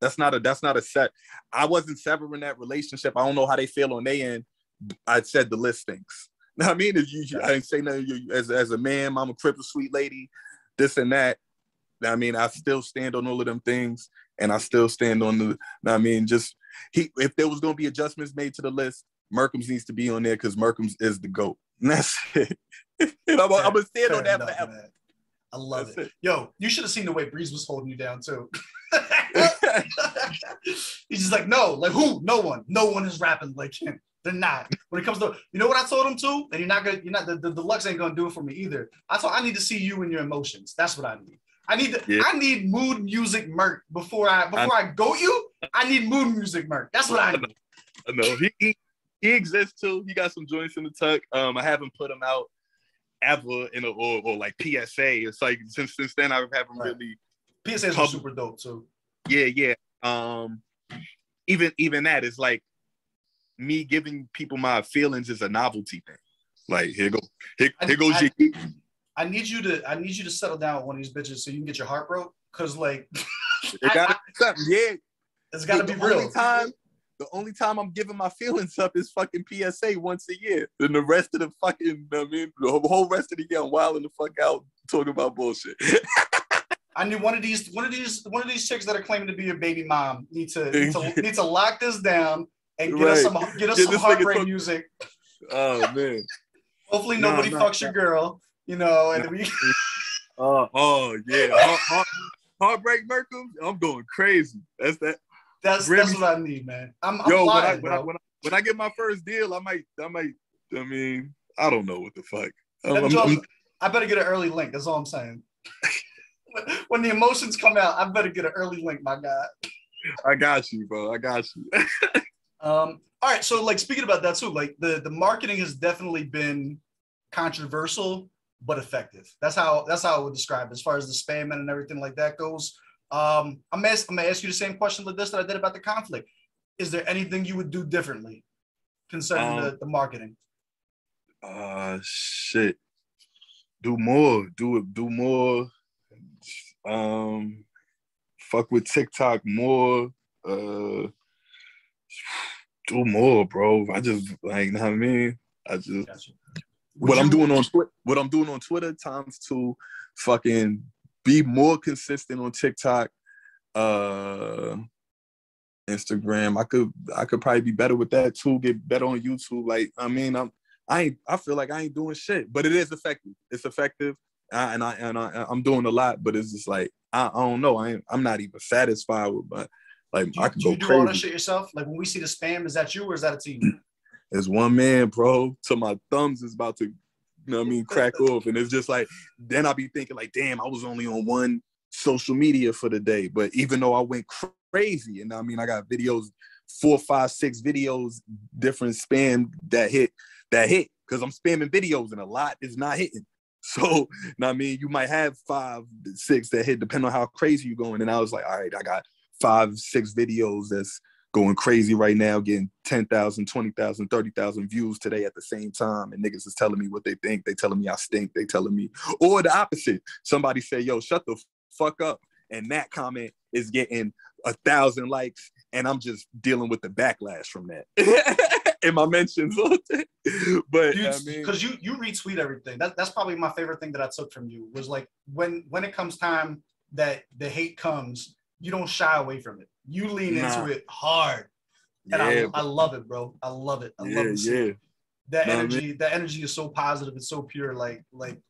That's not a, that's not a set. I wasn't severing that relationship. I don't know how they feel on their end. I said the listings. Now, I mean, you, I didn't say nothing you, as, as a man, I'm a crippled sweet lady, this and that. I mean, I still stand on all of them things, and I still stand on the, I mean, just, he. if there was going to be adjustments made to the list, Murkemz needs to be on there because Murkemz is the GOAT. And that's it. And I'm going to stand on that enough, forever. Man. I love it. it. Yo, you should have seen the way Breeze was holding you down, too. He's just like, no, like who? No one. No one is rapping like him. They're not. When it comes to, you know what I told him too? And you're not gonna, you're not, the, the deluxe ain't gonna do it for me either. I thought I need to see you and your emotions. That's what I need. I need, to, yeah. I need mood music murk before I, before I, I go you, I need mood music murk. That's what I need. I know, he, he, he exists too. He got some joints in the tuck. Um, I haven't put him out ever in a, or, or like P S A. It's like, since, since then I haven't right. really. P S A's are super dope too. Yeah, yeah. Um, even, even that is like, me giving people my feelings is a novelty thing. Like here go, here, I, here goes I, your. I need you to, I need you to settle down with one of these bitches so you can get your heart broke. Cause like, it gotta, I, I, yeah, it's gotta the, be the real. Only time, the only time I'm giving my feelings up is fucking P S A once a year. Then the rest of the fucking, I mean, the whole rest of the year, I'm wilding the fuck out talking about bullshit. I need one of these, one of these, one of these chicks that are claiming to be your baby mom need to need to, need to lock this down. And get right. us some, get us get some heartbreak music. Oh man! Hopefully nah, nobody nah, fucks nah. your girl, you know. And nah. we. oh, oh yeah, heart, heart, heartbreak Murkemz. I'm going crazy. That's that. That's Remy. That's what I need, man. I'm, I'm yo. Lying, when, I, when, I, when, I, when I get my first deal, I might, I might. I mean, I don't know what the fuck. I'm, I'm, I'm, I better get an early link. That's all I'm saying. When the emotions come out, I better get an early link, my guy. I got you, bro. I got you. Um, all right. So like speaking about that too, like the, the marketing has definitely been controversial, but effective. That's how, that's how I would describe it, as far as the spamming and everything like that goes. Um, I'm, ask, I'm gonna ask you the same question like this that I did about the conflict. Is there anything you would do differently concerning um, the, the marketing? Uh, shit. Do more, do it, do more. Um, fuck with TikTok more. Uh, Do more, bro. I just like, you know what I mean. I just gotcha. what I'm doing on what I'm doing on Twitter times two. Fucking be more consistent on TikTok, uh, Instagram. I could I could probably be better with that too. Get better on YouTube. Like I mean, I'm I ain't, I feel like I ain't doing shit, but it is effective. It's effective, I, and I and I I'm doing a lot, but it's just like I, I don't know. I ain't, I'm not even satisfied with my. Like, do you, I can do, you go do crazy. all that shit yourself? Like, when we see the spam, is that you or is that a team? It's one man, bro, till my thumbs is about to, you know what I mean, crack off. And it's just like, then I'll be thinking, like, damn, I was only on one social media for the day. But even though I went crazy, and I mean, I got videos, four, five, six videos, different spam that hit, that hit, because I'm spamming videos and a lot is not hitting. So, you know what I mean, you might have five, six that hit, depending on how crazy you're going. And I was like, all right, I got five, six videos that's going crazy right now, getting ten thousand, twenty thousand, thirty thousand views today at the same time. And niggas is telling me what they think. They telling me I stink. They telling me, or the opposite. Somebody say, yo, shut the fuck up. And that comment is getting a thousand likes. And I'm just dealing with the backlash from that in my mentions. But you, I mean, cause you, you retweet everything. That, that's probably my favorite thing that I took from you was like, when, when it comes time that the hate comes, you don't shy away from it. You lean nah. into it hard. And yeah, I, I love it, bro. I love it. I yeah, love it. Yeah. That nah, energy, man. That energy is so positive. It's so pure. Like, like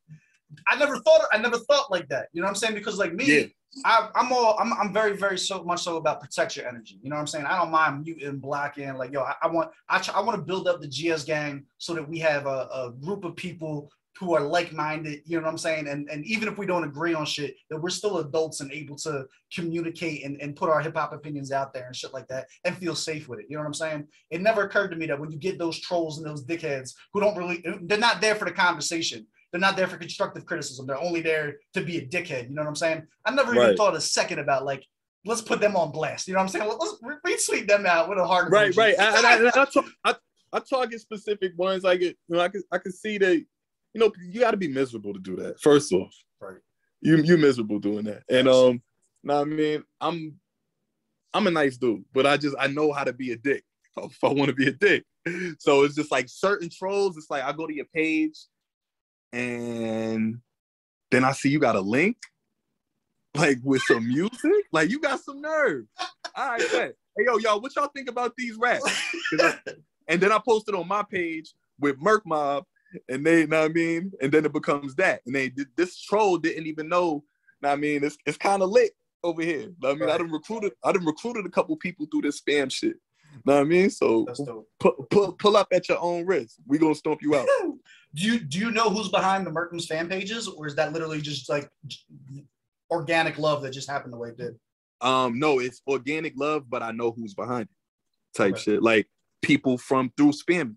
I never thought, I never thought like that. You know what I'm saying? Because like me, yeah. I, I'm all, I'm, I'm very, very so much so about protect your energy. You know what I'm saying? I don't mind muting, blocking. Like, yo, I, I want, I, I want to build up the G S gang so that we have a, a group of people who are like-minded, you know what I'm saying? And and even if we don't agree on shit, that we're still adults and able to communicate and, and put our hip hop opinions out there and shit like that and feel safe with it. You know what I'm saying? It never occurred to me that when you get those trolls and those dickheads who don't really, they're not there for the conversation. They're not there for constructive criticism. They're only there to be a dickhead. You know what I'm saying? I never right. even thought a second about like, let's put them on blast. You know what I'm saying? Let's retweet them out with a hard. Right, right. I, I, I, talk, I, I target specific ones. I get, you know, I can, I can see that. You know, you got to be miserable to do that. First off, right? You you miserable doing that, and um, nah, I mean, I'm I'm a nice dude, but I just I know how to be a dick if I want to be a dick. So it's just like certain trolls. It's like I go to your page, and then I see you got a link, like with some music. Like you got some nerve. All right, hey yo, y'all, what y'all think about these raps? I, and then I posted on my page with Murk Mob. and they, you know what I mean? And then it becomes that. And they, this troll didn't even know, know what I mean? It's, it's kind of lit over here. Know what I mean, right. I done recruited, I done recruited a couple people through this spam shit. Know what I mean? So pu- pu- pull up at your own risk. We gonna stomp you out. Do you do you know who's behind the Murkemz fan pages, or is that literally just like organic love that just happened the way it did? Um, no, it's organic love, but I know who's behind it, type okay. shit. Like people from through spam.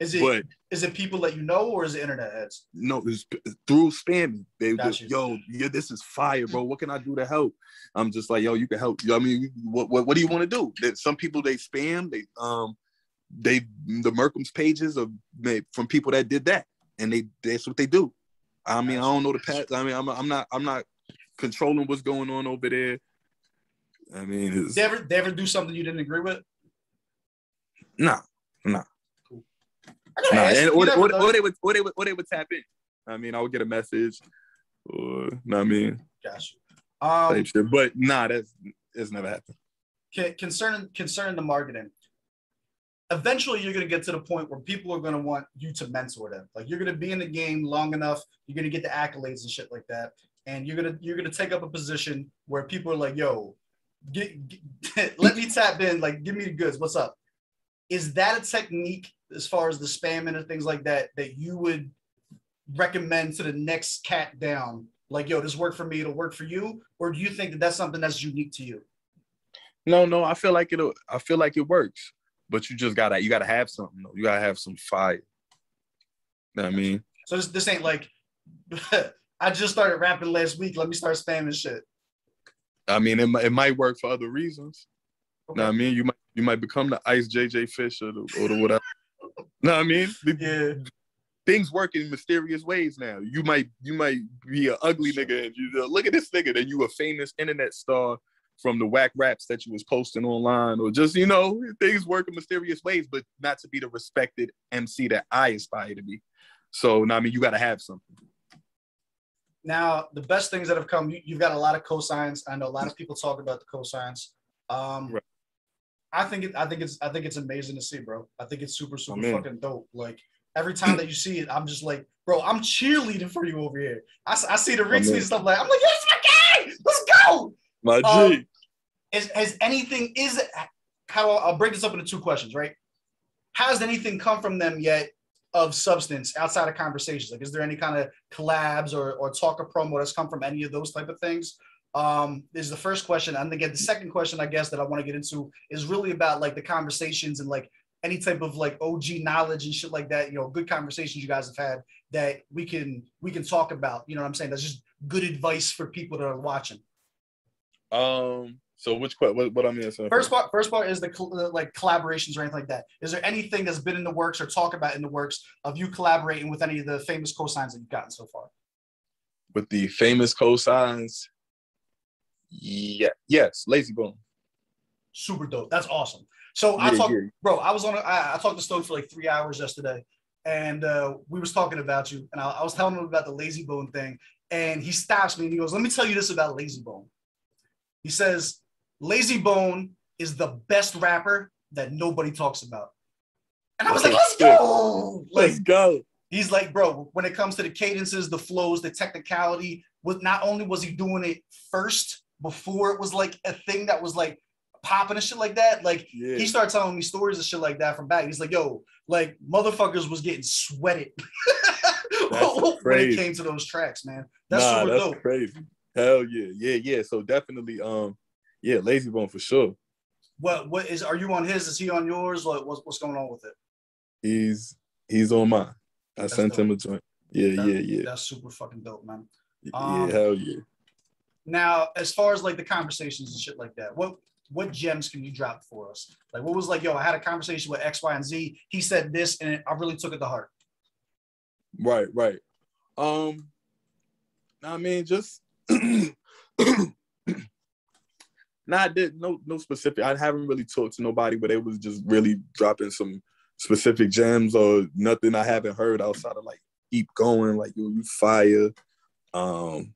Is it but, is it people that you know, or is it internet heads? No, it's through spamming. They just, you. yo, yeah, this is fire, bro. What can I do to help? I'm just like, yo, you can help. You know what I mean, what, what what do you want to do? That some people they spam, they um, they the Murkemz pages are made from people that did that, and they that's what they do. I mean, I don't know the past. I mean, I'm I'm not I'm not controlling what's going on over there. I mean, it's, they ever they ever do something you didn't agree with? Nah, nah. Nah, and or, or, or they would or they would or they would tap in. I mean, I would get a message, or know what I mean, gosh, um, but nah, that's it's never happened. Okay, concerning concerning the marketing, eventually you're gonna get to the point where people are gonna want you to mentor them. Like you're gonna be in the game long enough, you're gonna get the accolades and shit like that, and you're gonna you're gonna take up a position where people are like, yo, get, get, let me tap in, like give me the goods. What's up? Is that a technique? As far as the spamming and things like that, that you would recommend to the next cat down? Like, yo, this worked for me, it'll work for you? Or do you think that that's something that's unique to you? No, no, I feel like it'll, I feel like it works. But you just gotta, you gotta have something. You gotta have some fire. You know what I mean? So this, this ain't like, I just started rapping last week, let me start spamming shit. I mean, it, it might work for other reasons. Okay. You know what I mean? You might, you might become the Ice J J Fish or the, or the whatever. No, I mean, yeah. Things work in mysterious ways now. You might, you might be an ugly nigga, and you look at this nigga, then you a famous internet star from the whack raps that you was posting online, or just, you know, things work in mysterious ways, but not to be the respected M C that I aspire to be. So, no, I mean, you got to have something. Now, the best things that have come, you've got a lot of cosigns. I know a lot of people talk about the cosigns. Um, right. I think it, I think it's I think it's amazing to see, bro. I think it's super, super oh, fucking dope. Like every time that you see it, I'm just like, bro, I'm cheerleading for you over here. I, I see the retweets oh, and stuff like I'm like, yes, my guy, let's go. My um, G. Is has anything is how I'll break this up into two questions, right? Has anything come from them yet of substance outside of conversations? Like, is there any kind of collabs or or talk or promo that's come from any of those type of things? Um, is the first question. And again, the second question, I guess, that I want to get into is really about like the conversations and like any type of like O G knowledge and shit like that, you know, good conversations you guys have had that we can, we can talk about, you know what I'm saying? That's just good advice for people that are watching. Um, so which, what, what I'm answering? First part, first part is the like collaborations or anything like that. Is there anything that's been in the works or talk about in the works of you collaborating with any of the famous cosigns that you've gotten so far? With the famous cosigns? Yeah. Yes. Layzie Bone. Super dope. That's awesome. So yeah, I talked, yeah. bro. I was on. A, I, I talked to Stone for like three hours yesterday, and uh, we was talking about you. And I, I was telling him about the Layzie Bone thing, and he stops me and he goes, "Let me tell you this about Layzie Bone." He says, "Layzie Bone is the best rapper that nobody talks about." And I was like, "Let's go! Like, Let's go!" He's like, "Bro, when it comes to the cadences, the flows, the technicality, with not only was he doing it first." Before it was like a thing that was like popping and shit like that. Like yeah. he started telling me stories and shit like that from back. He's like, yo, like motherfuckers was getting sweated when it came to those tracks, man. That's nah, super that's dope. Crazy. Hell yeah. Yeah, yeah. So definitely, um, yeah, Layzie Bone for sure. What what is are you on his? Is he on yours? Like what's what's going on with it? He's he's on mine. I that's sent dope. him a joint. Yeah, that, yeah, yeah. That's super fucking dope, man. Um, yeah, hell yeah. Now, as far as like the conversations and shit like that, what what gems can you drop for us? Like, what was like, yo, I had a conversation with X, Y, and Z. He said this, and I really took it to heart. Right, right. Um, I mean, just not nah, no no specific. I haven't really talked to nobody, but it was just really dropping some specific gems or nothing I haven't heard outside of like keep going, like yo, you fire. Um.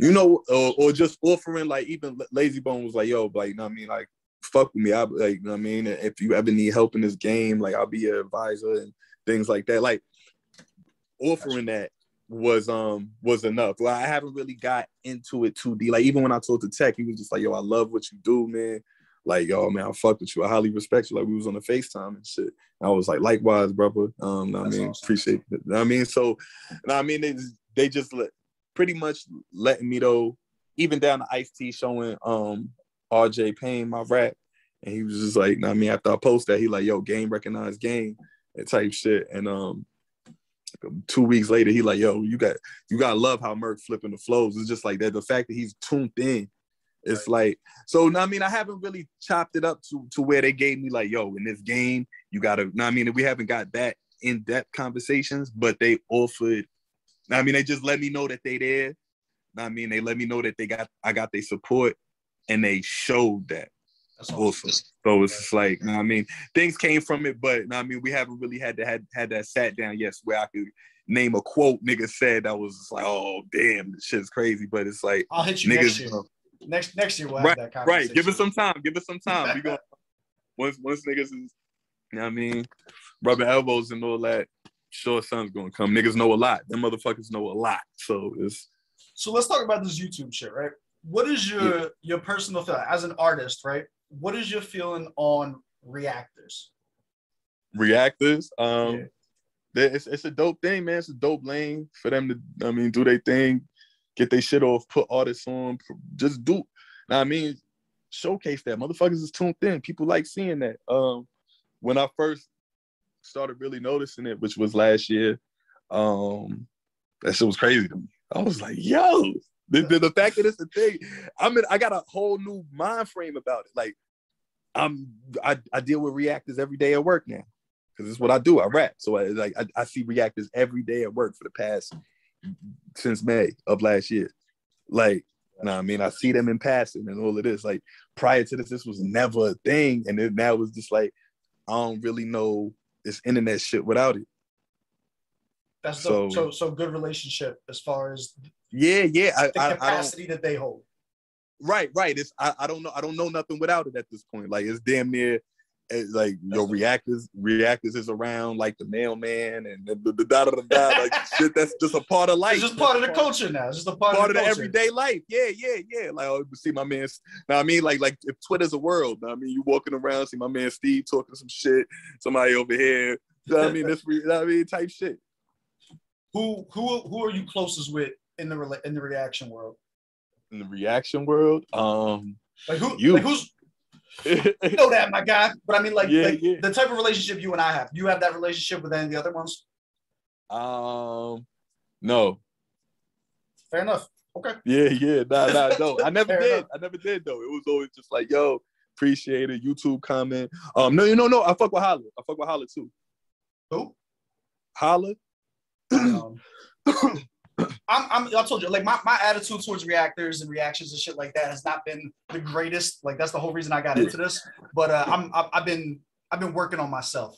You know, or, or just offering, like, even Layzie Bone was like, yo, like, you know what I mean? Like, fuck with me. I, like, you know what I mean? If you ever need help in this game, like, I'll be your advisor and things like that. Like, offering that was um was enough. Like I haven't really got into it too deep. Like even when I talked to Tech, he was just like, "Yo, I love what you do, man. Like, yo, man, I fuck with you. I highly respect you." Like we was on the FaceTime and shit. And I was like, "Likewise, brother." Um, I mean, appreciate it. I mean, so, I mean, they just, they just let, pretty much letting me though, even down to Ice-T showing um R J Payne my rap, and he was just like, I mean, after I post that, he like, "Yo, game recognized game," and type shit, and um. Two weeks later, he like, "Yo, you got you gotta love how Murk flipping the flows." It's just like that. The fact that he's tuned in, it's right. like so. I mean, I haven't really chopped it up to, to where they gave me like, "Yo, in this game, you gotta." I mean, we haven't got that in depth conversations, but they offered. I mean, they just let me know that they there. I mean, they let me know that they got I got their support, and they showed that. That's awesome. So it's just like, I mean, things came from it, but I mean, we haven't really had to had, had that sat down yet where I could name a quote nigga said that was just like, "Oh damn, this shit's crazy." But it's like, I'll hit you niggas, next year. You know, next next year, we'll right, have that conversation. Right, give it some time. Give it some time. We gonna once once niggas is, you know what I mean, rubbing elbows and all that. Sure, something's gonna come. Niggas know a lot. Them motherfuckers know a lot. So it's. So let's talk about this YouTube shit, right? What is your yeah. your personal feeling as an artist, right? What is your feeling on reactors? Reactors? Um, yeah. it's, it's a dope thing, man. It's a dope lane for them to, I mean, do their thing, get their shit off, put artists on, just do, I mean, showcase that. Motherfuckers is tuned in. People like seeing that. Um, when I first started really noticing it, which was last year, um, that shit was crazy to me. I was like, yo. The, the, the fact that it's a thing, I mean, I got a whole new mind frame about it. Like, I'm, I, I deal with reactors every day at work now, because it's what I do. I rap, so I like I, I see reactors every day at work for the past since May of last year. Like, nah, I mean, I see them in passing and all of this. Like, prior to this, this was never a thing, and it, now it's just like I don't really know this internet shit without it. That's so so, so good relationship as far as. Yeah, yeah. I, the capacity I, I that they hold. Right, right. It's I, I don't know. I don't know nothing without it at this point. Like it's damn near, it's like your know, reactors, reactors is around like the mailman and the, the, the da da da da. Like shit, that's just a part of life. It's just part of the culture now. It's just a part, part of, the, of the everyday life. Yeah, yeah, yeah. Like oh, see my man. Now I mean, like like if Twitter's a world, I mean, you walking around, see my man Steve talking some shit. Somebody over here. I mean, this. I mean, type shit. Who who who are you closest with? In the re- in the reaction world, in the reaction world, um, like who, you like who's, you know that my guy, but I mean like, yeah, like yeah. the type of relationship you and I have. Do you have that relationship with any of the other ones? Um, no. Fair enough. Okay. Yeah, yeah, nah, nah, no. I never did. Enough. I never did though. It was always just like, yo, appreciate it. YouTube comment. Um, no, no, no. I fuck with Holla. I fuck with Holla too. Who? Holla. Um, I'm, I'm, I told you, like, my, my attitude towards reactors and reactions and shit like that has not been the greatest. Like, that's the whole reason I got into this. But uh, I'm, I've, I've been, I've been working on myself.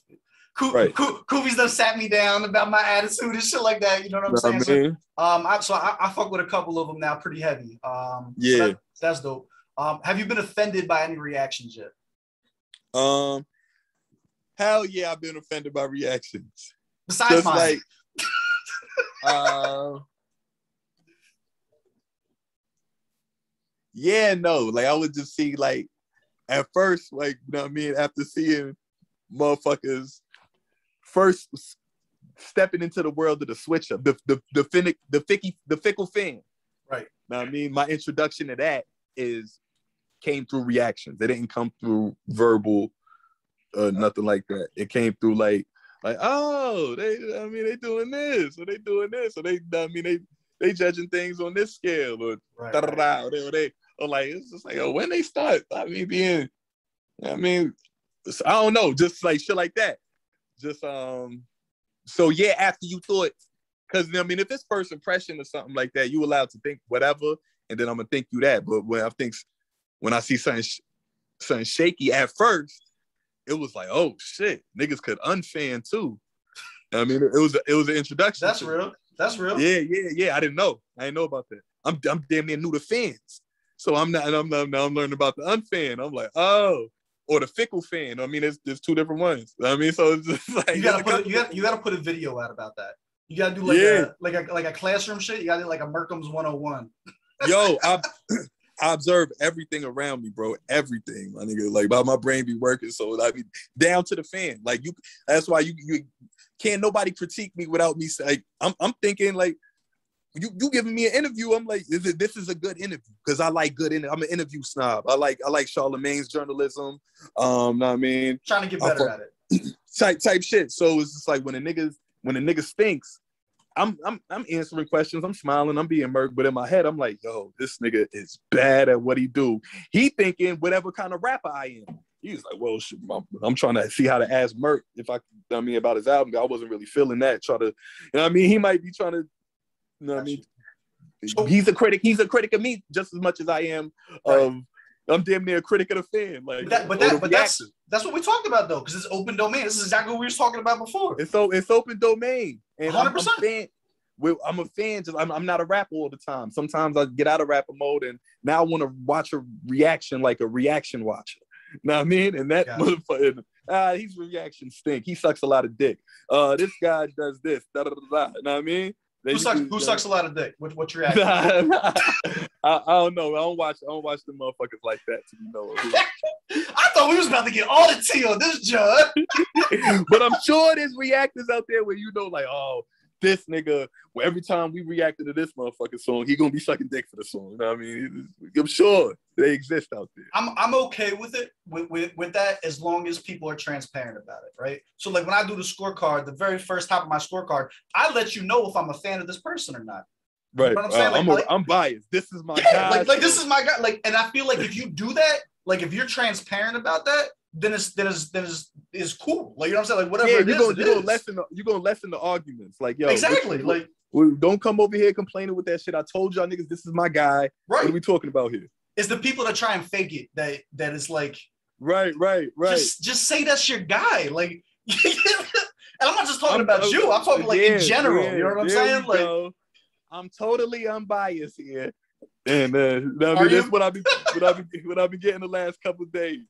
Ko- right. Ko- Koofies done sat me down about my attitude and shit like that. You know what I'm saying? What I mean? So, um, I, so I, I fuck with a couple of them now pretty heavy. Um, yeah. So that, that's dope. Um, have you been offended by any reactions yet? Um, hell yeah, I've been offended by reactions. Besides Just mine. Like, uh, yeah, no, like I would just see, like, at first, like, you know what I mean, after seeing motherfuckers first stepping into the world of the switch up, the the the finic, the ficky, the fickle fan, right? Know what I mean, my introduction to that is came through reactions. They didn't come through verbal, uh, nothing like that. It came through like. Like, oh, they, I mean, they doing this, or they doing this, or they, I mean, they, they judging things on this scale, or, right, right. or, they, or they, or like, it's just like, oh, when they start, I mean, being, I mean, I don't know, just like shit like that. Just, um, so yeah, after you thought, because, I mean, if it's first impression or something like that, you allowed to think whatever, and then I'm going to think you that. But when I think, when I see something, sh- something shaky at first, it was like, oh shit, niggas could unfan too. I mean, it was a, it was an introduction. That's real. Me. That's real. Yeah, yeah, yeah. I didn't know. I didn't know about that. I'm I'm damn near new to fans, so I'm not. I'm not, now I'm learning about the unfan. I'm like, oh, or the fickle fan. I mean, there's there's two different ones. I mean, so it's just like you gotta put a, you got you gotta put a video out about that. You gotta do like yeah. a like a like a classroom shit. You gotta do like a Murkemz one oh one. Yo, I I observe everything around me, bro. Everything, my nigga. Like, my, my brain be working, so I be down to the fan. Like, you, that's why you you can't nobody critique me without me. Like, I'm I'm thinking like, you you giving me an interview. I'm like, this is, this is a good interview because I like good. In, I'm an interview snob. I like I like Charlemagne's journalism. Um, know what I mean, trying to get better I'm, at it. Type type shit. So it's just like when a niggas when a nigga stinks. I'm I'm I'm answering questions. I'm smiling. I'm being murk, but in my head, I'm like, yo, this nigga is bad at what he do. He thinking whatever kind of rapper I am. He was like, well, shit, I'm, I'm trying to see how to ask Murk if I tell me about his album. I wasn't really feeling that. Try to, you know what I mean? He might be trying to, you know what I mean? So, he's a critic. He's a critic of me just as much as I am. Right. Um, I'm damn near a critic of the fan. Like, but, that, but, that, but that's that's what we talked about though, because it's open domain. This is exactly what we were talking about before. It's so it's open domain. And one hundred percent. I'm a fan. I'm a fan. Just I'm, I'm not a rapper all the time. Sometimes I get out of rapper mode, and now I want to watch a reaction like a reaction watcher. You know what I mean? And that motherfucker, ah, he's reaction stink. He sucks a lot of dick. Uh, this guy does this. Da da da da. You know what I mean? They who sucks? Do, who uh, sucks a lot of dick? What, what's your reaction? I, I don't know. I don't watch. I don't watch the motherfuckers like that. To you know. I thought we was about to get all the tea on this judge. But I'm sure there's reactors out there where you know, like, oh, this nigga. Well, every time we reacted to this motherfucking song, he gonna be sucking dick for the song. You know what I mean? I'm sure they exist out there. I'm I'm okay with it with, with with that as long as people are transparent about it, right? So like when I do the scorecard, the very first top of my scorecard, I let you know if I'm a fan of this person or not. Right. You know what I'm saying? Uh, like, I'm, a, like, I'm biased. This is my yeah, guy. Like, like this is my guy. Like, and I feel like if you do that, like if you're transparent about that, then it's then it's then it's, it's cool. Like, you know what I'm saying? Like, whatever. Yeah, you're gonna, you're gonna lessen the, you're gonna lessen the arguments. Like, yo, exactly. What, like, what, don't come over here complaining with that shit. I told y'all niggas this is my guy. Right. What are we talking about here? It's the people that try and fake it that that is like. Right, right, right. Just just say that's your guy. Like, and I'm not just talking I'm, about I'm, you. I'm talking like yeah, in general. Yeah, you know what I'm saying? Like. Go. I'm totally unbiased here, and uh, I mean, that's what I be, what I be, what I be getting the last couple of days.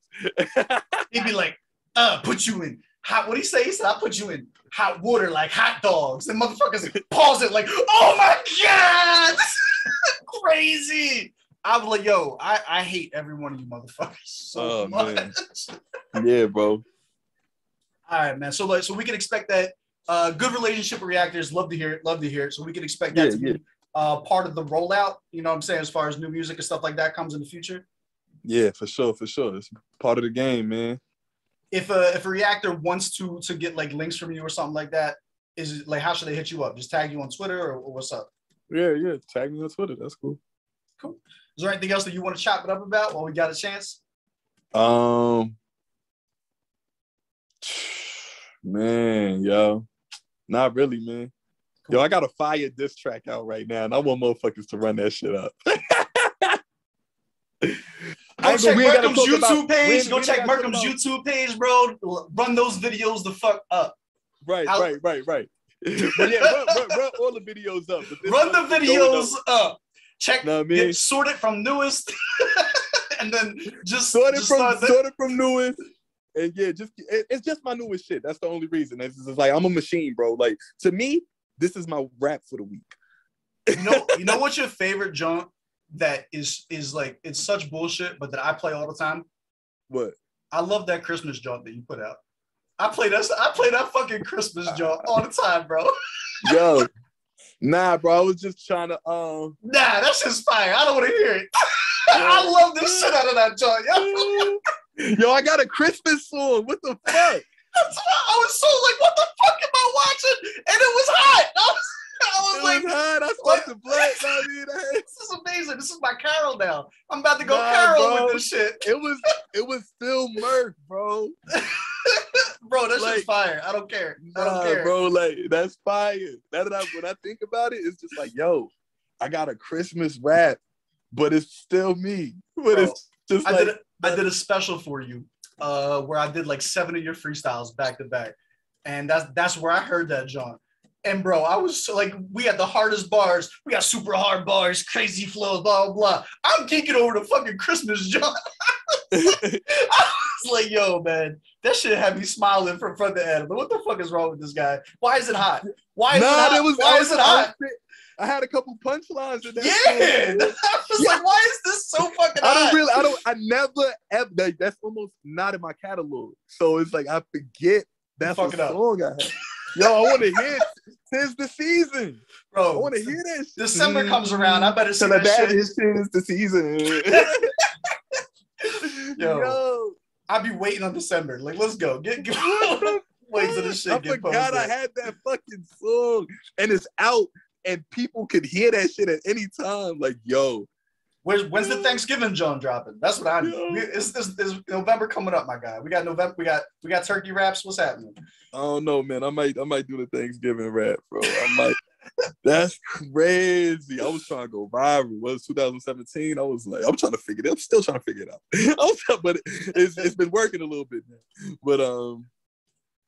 He'd be like, "Uh, put you in hot." What he say? He said, "I put you in hot water like hot dogs." And motherfuckers pause it like, "Oh my god, crazy!" I'm like, "Yo, I, I hate every one of you motherfuckers so oh, much." Yeah, bro. All right, man. So like, so we can expect that. Uh, good relationship with reactors. Love to hear it. Love to hear it. So we can expect that yeah, to be yeah. uh, part of the rollout. You know what I'm saying? As far as new music and stuff like that comes in the future. Yeah, for sure. For sure. It's part of the game, man. If a, if a reactor wants to to get like links from you or something like that, is it, like, how should they hit you up? Just tag you on Twitter or, or what's up? Yeah, yeah. Tag me on Twitter. That's cool. Cool. Is there anything else that you want to chop it up about while we got a chance? Um, man, yo. Not really, man. Cool. Yo, I got a fire diss track out right now, and I want motherfuckers to run that shit up. Go check Murkemz YouTube page. Go check Murkemz YouTube page, bro. Run those videos the fuck up. Right, I'll... right, right, right. But yeah, run, run, run all the videos up. Run the videos up. Check, know what I mean? Get sorted from newest, and then just sort it from sorted from newest. And yeah, just it, it's just my newest shit. That's the only reason. It's just like I'm a machine, bro. Like, to me, this is my rap for the week. You know, you know what's your favorite junk that is is like it's such bullshit, but that I play all the time? What? I love that Christmas junk that you put out. I play that. I play that fucking Christmas junk all the time, bro. Yo, nah, bro. I was just trying to um. Nah, that's just fire. I don't want to hear it. I love this shit out of that junk, yo. Yo, I got a Christmas song. What the fuck? That's why I was so like, what the fuck am I watching? And it was hot. I was, I was it like, was hot. I like, the black. I mean, I, this is amazing. This is my Carol now. I'm about to go nah, Carol bro. with this shit. It was, it was still Murk, bro. Bro, that's like, just fire. I don't care. I don't nah, care, bro. Like, that's fire. Now that I, when I think about it, it's just like, yo, I got a Christmas rap, but it's still me. But bro, it's just I like. Did I did a special for you uh, where I did like seven of your freestyles back to back. And that's that's where I heard that, John. And bro, I was so, like, we had the hardest bars. We got super hard bars, crazy flow, blah, blah, blah. I'm geeking over the fucking Christmas, John. I was like, yo, man, that shit had me smiling from front to end. What the fuck is wrong with this guy? Why is it hot? Why is nah, it hot? It was, Why was, is it hot? I had a couple punchlines in that. Yeah, story. I was yeah. like, why is this so fucking hot? I don't really, I don't, I never ever. Like, that's almost not in my catalog. So it's like I forget that's what song up. I had. Yo, I want to hear it. Tis the season, bro. I want to hear that shit. December comes around. I better see that shit. Tis the season. Yo, Yo. I'll be waiting on December. Like, let's go. Get, get wait till this shit I get posted. I forgot I had that fucking song, and it's out, and people could hear that shit at any time. Like, yo. Where's, when's the Thanksgiving John dropping? That's what I need. It's, it's, it's November coming up, my guy. We got November. We got we got turkey wraps. What's happening? I don't know, man. I might I might do the Thanksgiving rap, bro. I might. That's crazy. I was trying to go viral. It was two thousand seventeen. I was like, I'm trying to figure it out. I'm still trying to figure it out. I was trying, but it's it's been working a little bit, man. But um,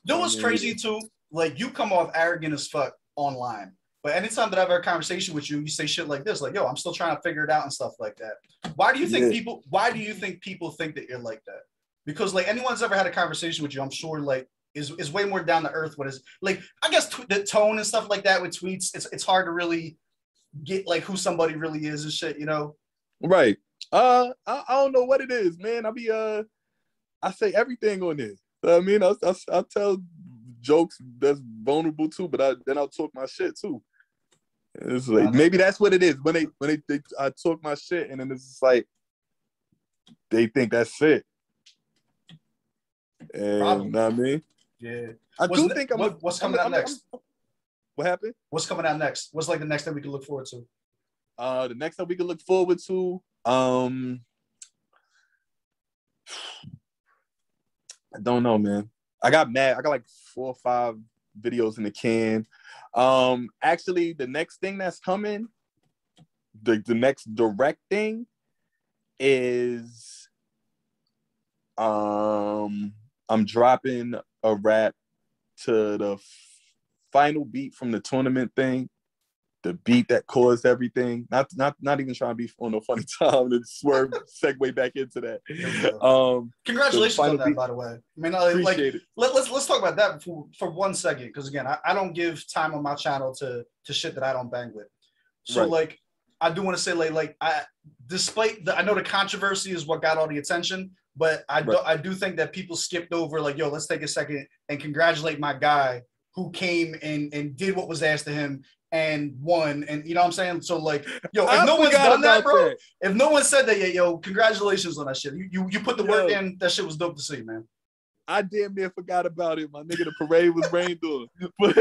you know what's crazy too? Like, you come off arrogant as fuck online. But anytime that I've had a conversation with you, you say shit like this, like, yo, I'm still trying to figure it out and stuff like that. Why do you think yeah. people, why do you think people think that you're like that? Because, like, anyone's ever had a conversation with you, I'm sure, like, is, is way more down to earth. What is, like, I guess t- the tone and stuff like that with tweets, it's it's hard to really get, like, who somebody really is and shit, you know? Right. Uh, I, I don't know what it is, man. I be, uh, I say everything on this. I mean, I, I, I tell jokes that's vulnerable too, but I, then I'll talk my shit too. It's like, maybe that's what it is. When they when they, they I talk my shit, and then it's just like they think that's it. And Probably. You know what I mean? Yeah. I what's do ne- think I'm what, what's coming I'm, out I'm, next? I'm, I'm, what happened? What's coming out next? What's like the next thing we can look forward to? Uh the next thing we can look forward to. Um I don't know, man. I got mad. I got like four or five videos in the can. Um, actually, the next thing that's coming, the, the next direct thing is um, I'm dropping a rap to the f- final beat from the tournament thing, the beat that caused everything. Not not not even trying to be on no funny time and swerve segue back into that. Um, Congratulations on that, beat, by the way. I mean, I, like, it. Let, let's let's talk about that for, for one second, because again, I, I don't give time on my channel to to shit that I don't bang with. So right. like, I do want to say like like I despite the, I know the controversy is what got all the attention, but I right. do I do think that people skipped over like, yo, let's take a second and congratulate my guy who came and and did what was asked of him and won, and you know what I'm saying? So like, yo, if I no one's done that, bro, that. If no one said that yet, yo, congratulations on that shit. You you, you put the yo, work in. That shit was dope to see, man. I damn near forgot about it. My nigga, the parade was rained on. But,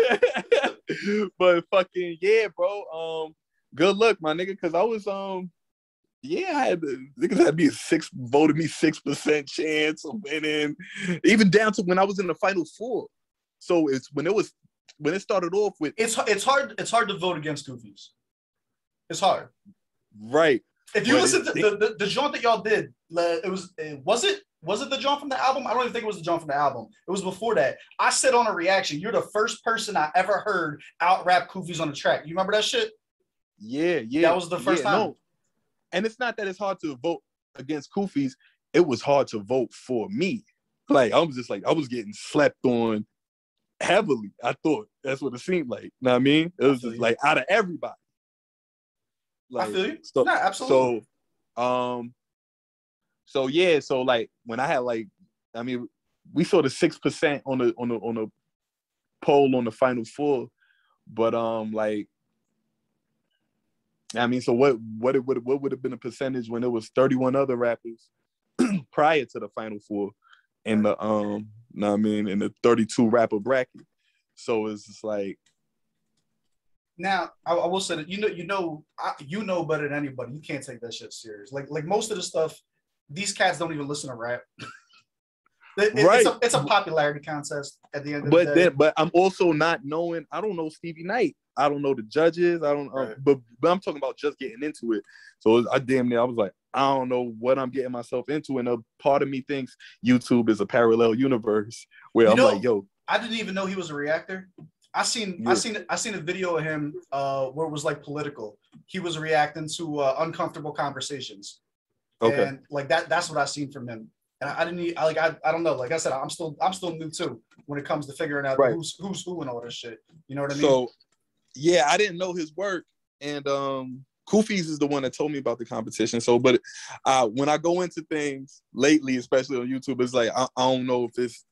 but fucking, yeah, bro. Um, good luck, my nigga, because I was, um, yeah, I had the, niggas had me a six, voted me six percent chance of winning, even down to when I was in the Final Four. So it's when it was, when it started off with, it's it's hard it's hard to vote against Koofies. It's hard, right? If you but listen to the, the the joint that y'all did, it was it, was it was it the joint from the album? I don't even think it was the joint from the album. It was before that. I said on a reaction, you're the first person I ever heard out rap Koofies on the track. You remember that shit? Yeah, yeah. That was the first yeah, time. No. And it's not that it's hard to vote against Koofies. It was hard to vote for me. Like, I was just like I was getting slept on. Heavily, I thought. That's what it seemed like. You know what I mean? It was just like out of everybody. Like, I feel you. So, no, absolutely. So, um, so yeah. So like when I had like, I mean, we saw the six percent on the on the on the poll on the Final Four, but um, like, I mean, so what what it would what would have been a percentage when it was thirty-one other rappers prior to the Final Four, and the um. You know what I mean? In the thirty-two rapper bracket. So it's just like. Now, I, I will say that, you know, you know, I, you know better than anybody. You can't take that shit serious. Like, like most of the stuff, these cats don't even listen to rap. it, it, right. It's a, it's a popularity contest at the end of but the day. Then, but I'm also not knowing, I don't know Stevie Knight. I don't know the judges. I don't know. Right. But, but I'm talking about just getting into it. So it was, I damn near, I was like, I don't know what I'm getting myself into. And a part of me thinks YouTube is a parallel universe where you I'm know, like, yo. I didn't even know he was a reactor. I seen yeah. I seen I seen a video of him uh, where it was like political. He was reacting to uh, uncomfortable conversations. Okay. And like that, that's what I've seen from him. And I, I didn't need, I, like, I, I don't know. Like I said, I'm still, I'm still new too when it comes to figuring out right. who's, who's who and all this shit. You know what I mean? So, yeah, I didn't know his work, and um, Koofies is the one that told me about the competition. So, but uh, when I go into things lately, especially on YouTube, it's like I, I don't know if it's,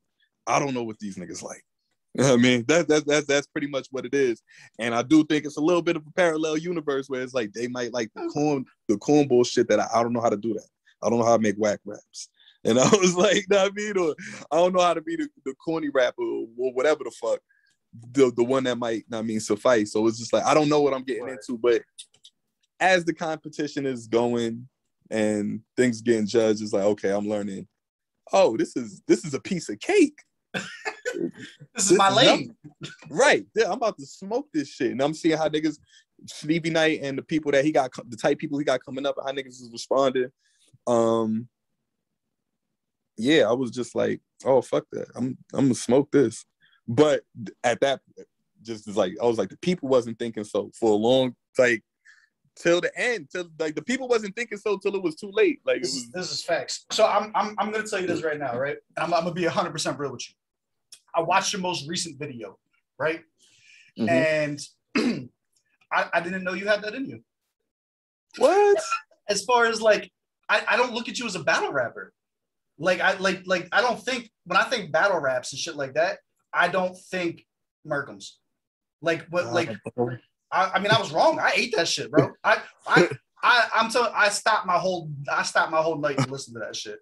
I don't know what these niggas like. You know what I mean, that's that's that's that's pretty much what it is, and I do think it's a little bit of a parallel universe where it's like they might like the corn, the cornball shit that I, I don't know how to do that. I don't know how to make whack raps, and I was like, know what I mean, or I don't know how to be the, the corny rapper or whatever the fuck, the the one that might not mean suffice. So it's just like I don't know what I'm getting right. into, but as the competition is going and things getting judged, it's like okay, I'm learning. Oh, this is this is a piece of cake. This is my lane. Right. Yeah, I'm about to smoke this shit. And I'm seeing how niggas, Sleepy Night and the people that he got, the type people he got coming up, and how niggas is responding. Um, yeah, I was just like, oh, fuck that. I'm I'm going to smoke this. But at that, just like, I was like, the people wasn't thinking so for a long, like, till the end, till like the people wasn't thinking so till it was too late. Like, this, it was, this is facts. So I'm, I'm, I'm going to tell you this right now, right? And I'm, I'm going to be one hundred percent real with you. I watched your most recent video, right? Mm-hmm. And I, I didn't know you had that in you. What? As far as like, I, I don't look at you as a battle rapper. Like I like like I don't think when I think battle raps and shit like that, I don't think Murkemz. Like what? Uh, like I, I mean, I was wrong. I ate that shit, bro. I I I I'm telling. I stopped my whole. I stopped my whole night to listen to that shit.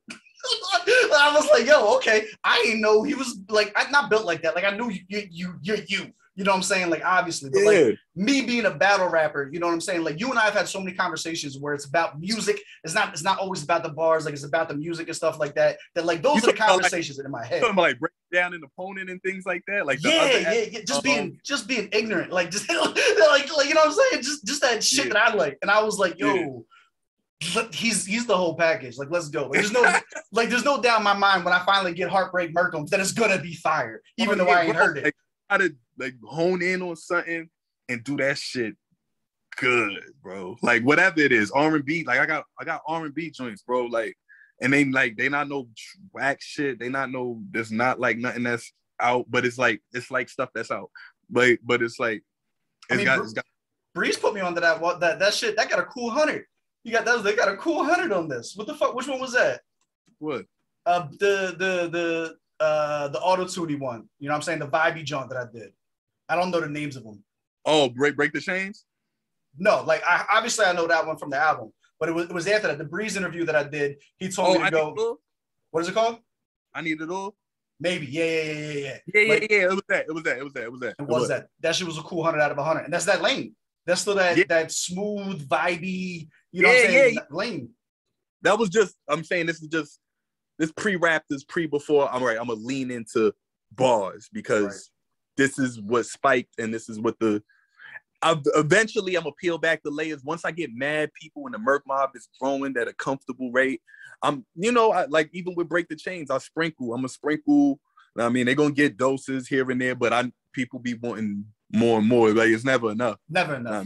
I was like, yo, okay. I didn't know he was like, I'm not built like that. Like I knew you, you, you, you, you, you know what I'm saying? Like obviously, but yeah. like me being a battle rapper, you know what I'm saying? Like you and I have had so many conversations where it's about music. It's not, it's not always about the bars. Like it's about the music and stuff like that. That like those you are the conversations like, in my head. Talking about like breaking down an opponent and things like that. Like the yeah, other yeah, yeah. Just um, being, just being ignorant. Like just like, like you know what I'm saying? Just, just that shit yeah. that I like. And I was like, yo. Yeah. He's he's the whole package. Like, let's go. Like, there's no like, there's no doubt in my mind when I finally get Heartbreak Murkemz that it's gonna be fire, even oh, though yeah, I ain't bro. heard it. Like, I gotta like hone in on something and do that shit good, bro. Like whatever it is, R and B. Like I got I got R and B joints, bro. Like and they like they not no whack shit. They not no. There's not like nothing that's out, but it's like it's like stuff that's out. Like but it's like it's I mean, got, it's got Breeze put me onto that that that shit. That got a cool hundred. You got those. They got a cool hundred on this. What the fuck? Which one was that? What? Uh, the the the uh the auto tootie one. You know what I'm saying? The vibey joint that I did. I don't know the names of them. Oh, break break the chains. No, like I obviously I know that one from the album, but it was it was after that the Breeze interview that I did. He told oh, me to I go. Need it all? What is it called? I Need It All. Maybe. Yeah, yeah, yeah, yeah, yeah. Yeah, like, yeah, yeah. It was that. It was that. It was that. It was that. It was that. That shit was a cool hundred out of a hundred, and that's that lane. That's still that yeah. that smooth vibey. You know yeah, what I'm saying? Yeah, yeah. Lame. That was just, I'm saying this is just, this pre-rap, this pre-before, I'm right, I'm going to lean into bars because right. this is what spiked and this is what the, I've, eventually I'm going to peel back the layers. Once I get mad people and the Merc Mob is growing at a comfortable rate, I'm, you know, I, like even with Break the Chains, I sprinkle, I'm going to sprinkle, I mean, they're going to get doses here and there, but I people be wanting more and more. Like it's never enough. Never enough. I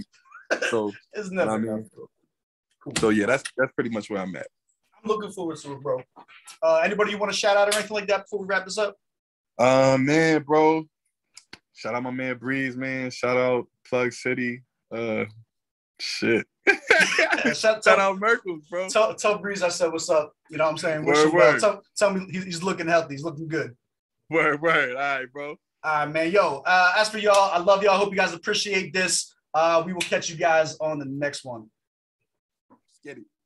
mean, so it's never I mean, enough. So, Cool. So yeah, that's that's pretty much where I'm at. I'm looking forward to it, bro. Uh, anybody you want to shout out or anything like that before we wrap this up? Uh, man, bro. Shout out my man Breeze, man. Shout out Plug City. Uh, shit. Yeah, shout, shout tell, out Murkemz, bro. Tell, tell Breeze I said what's up. You know what I'm saying? Word, you, word. Tell, tell me he's looking healthy. He's looking good. Word, word. All right, bro. All right, man. Yo, uh, as for y'all, I love y'all. Hope you guys appreciate this. Uh, we will catch you guys on the next one. Get it.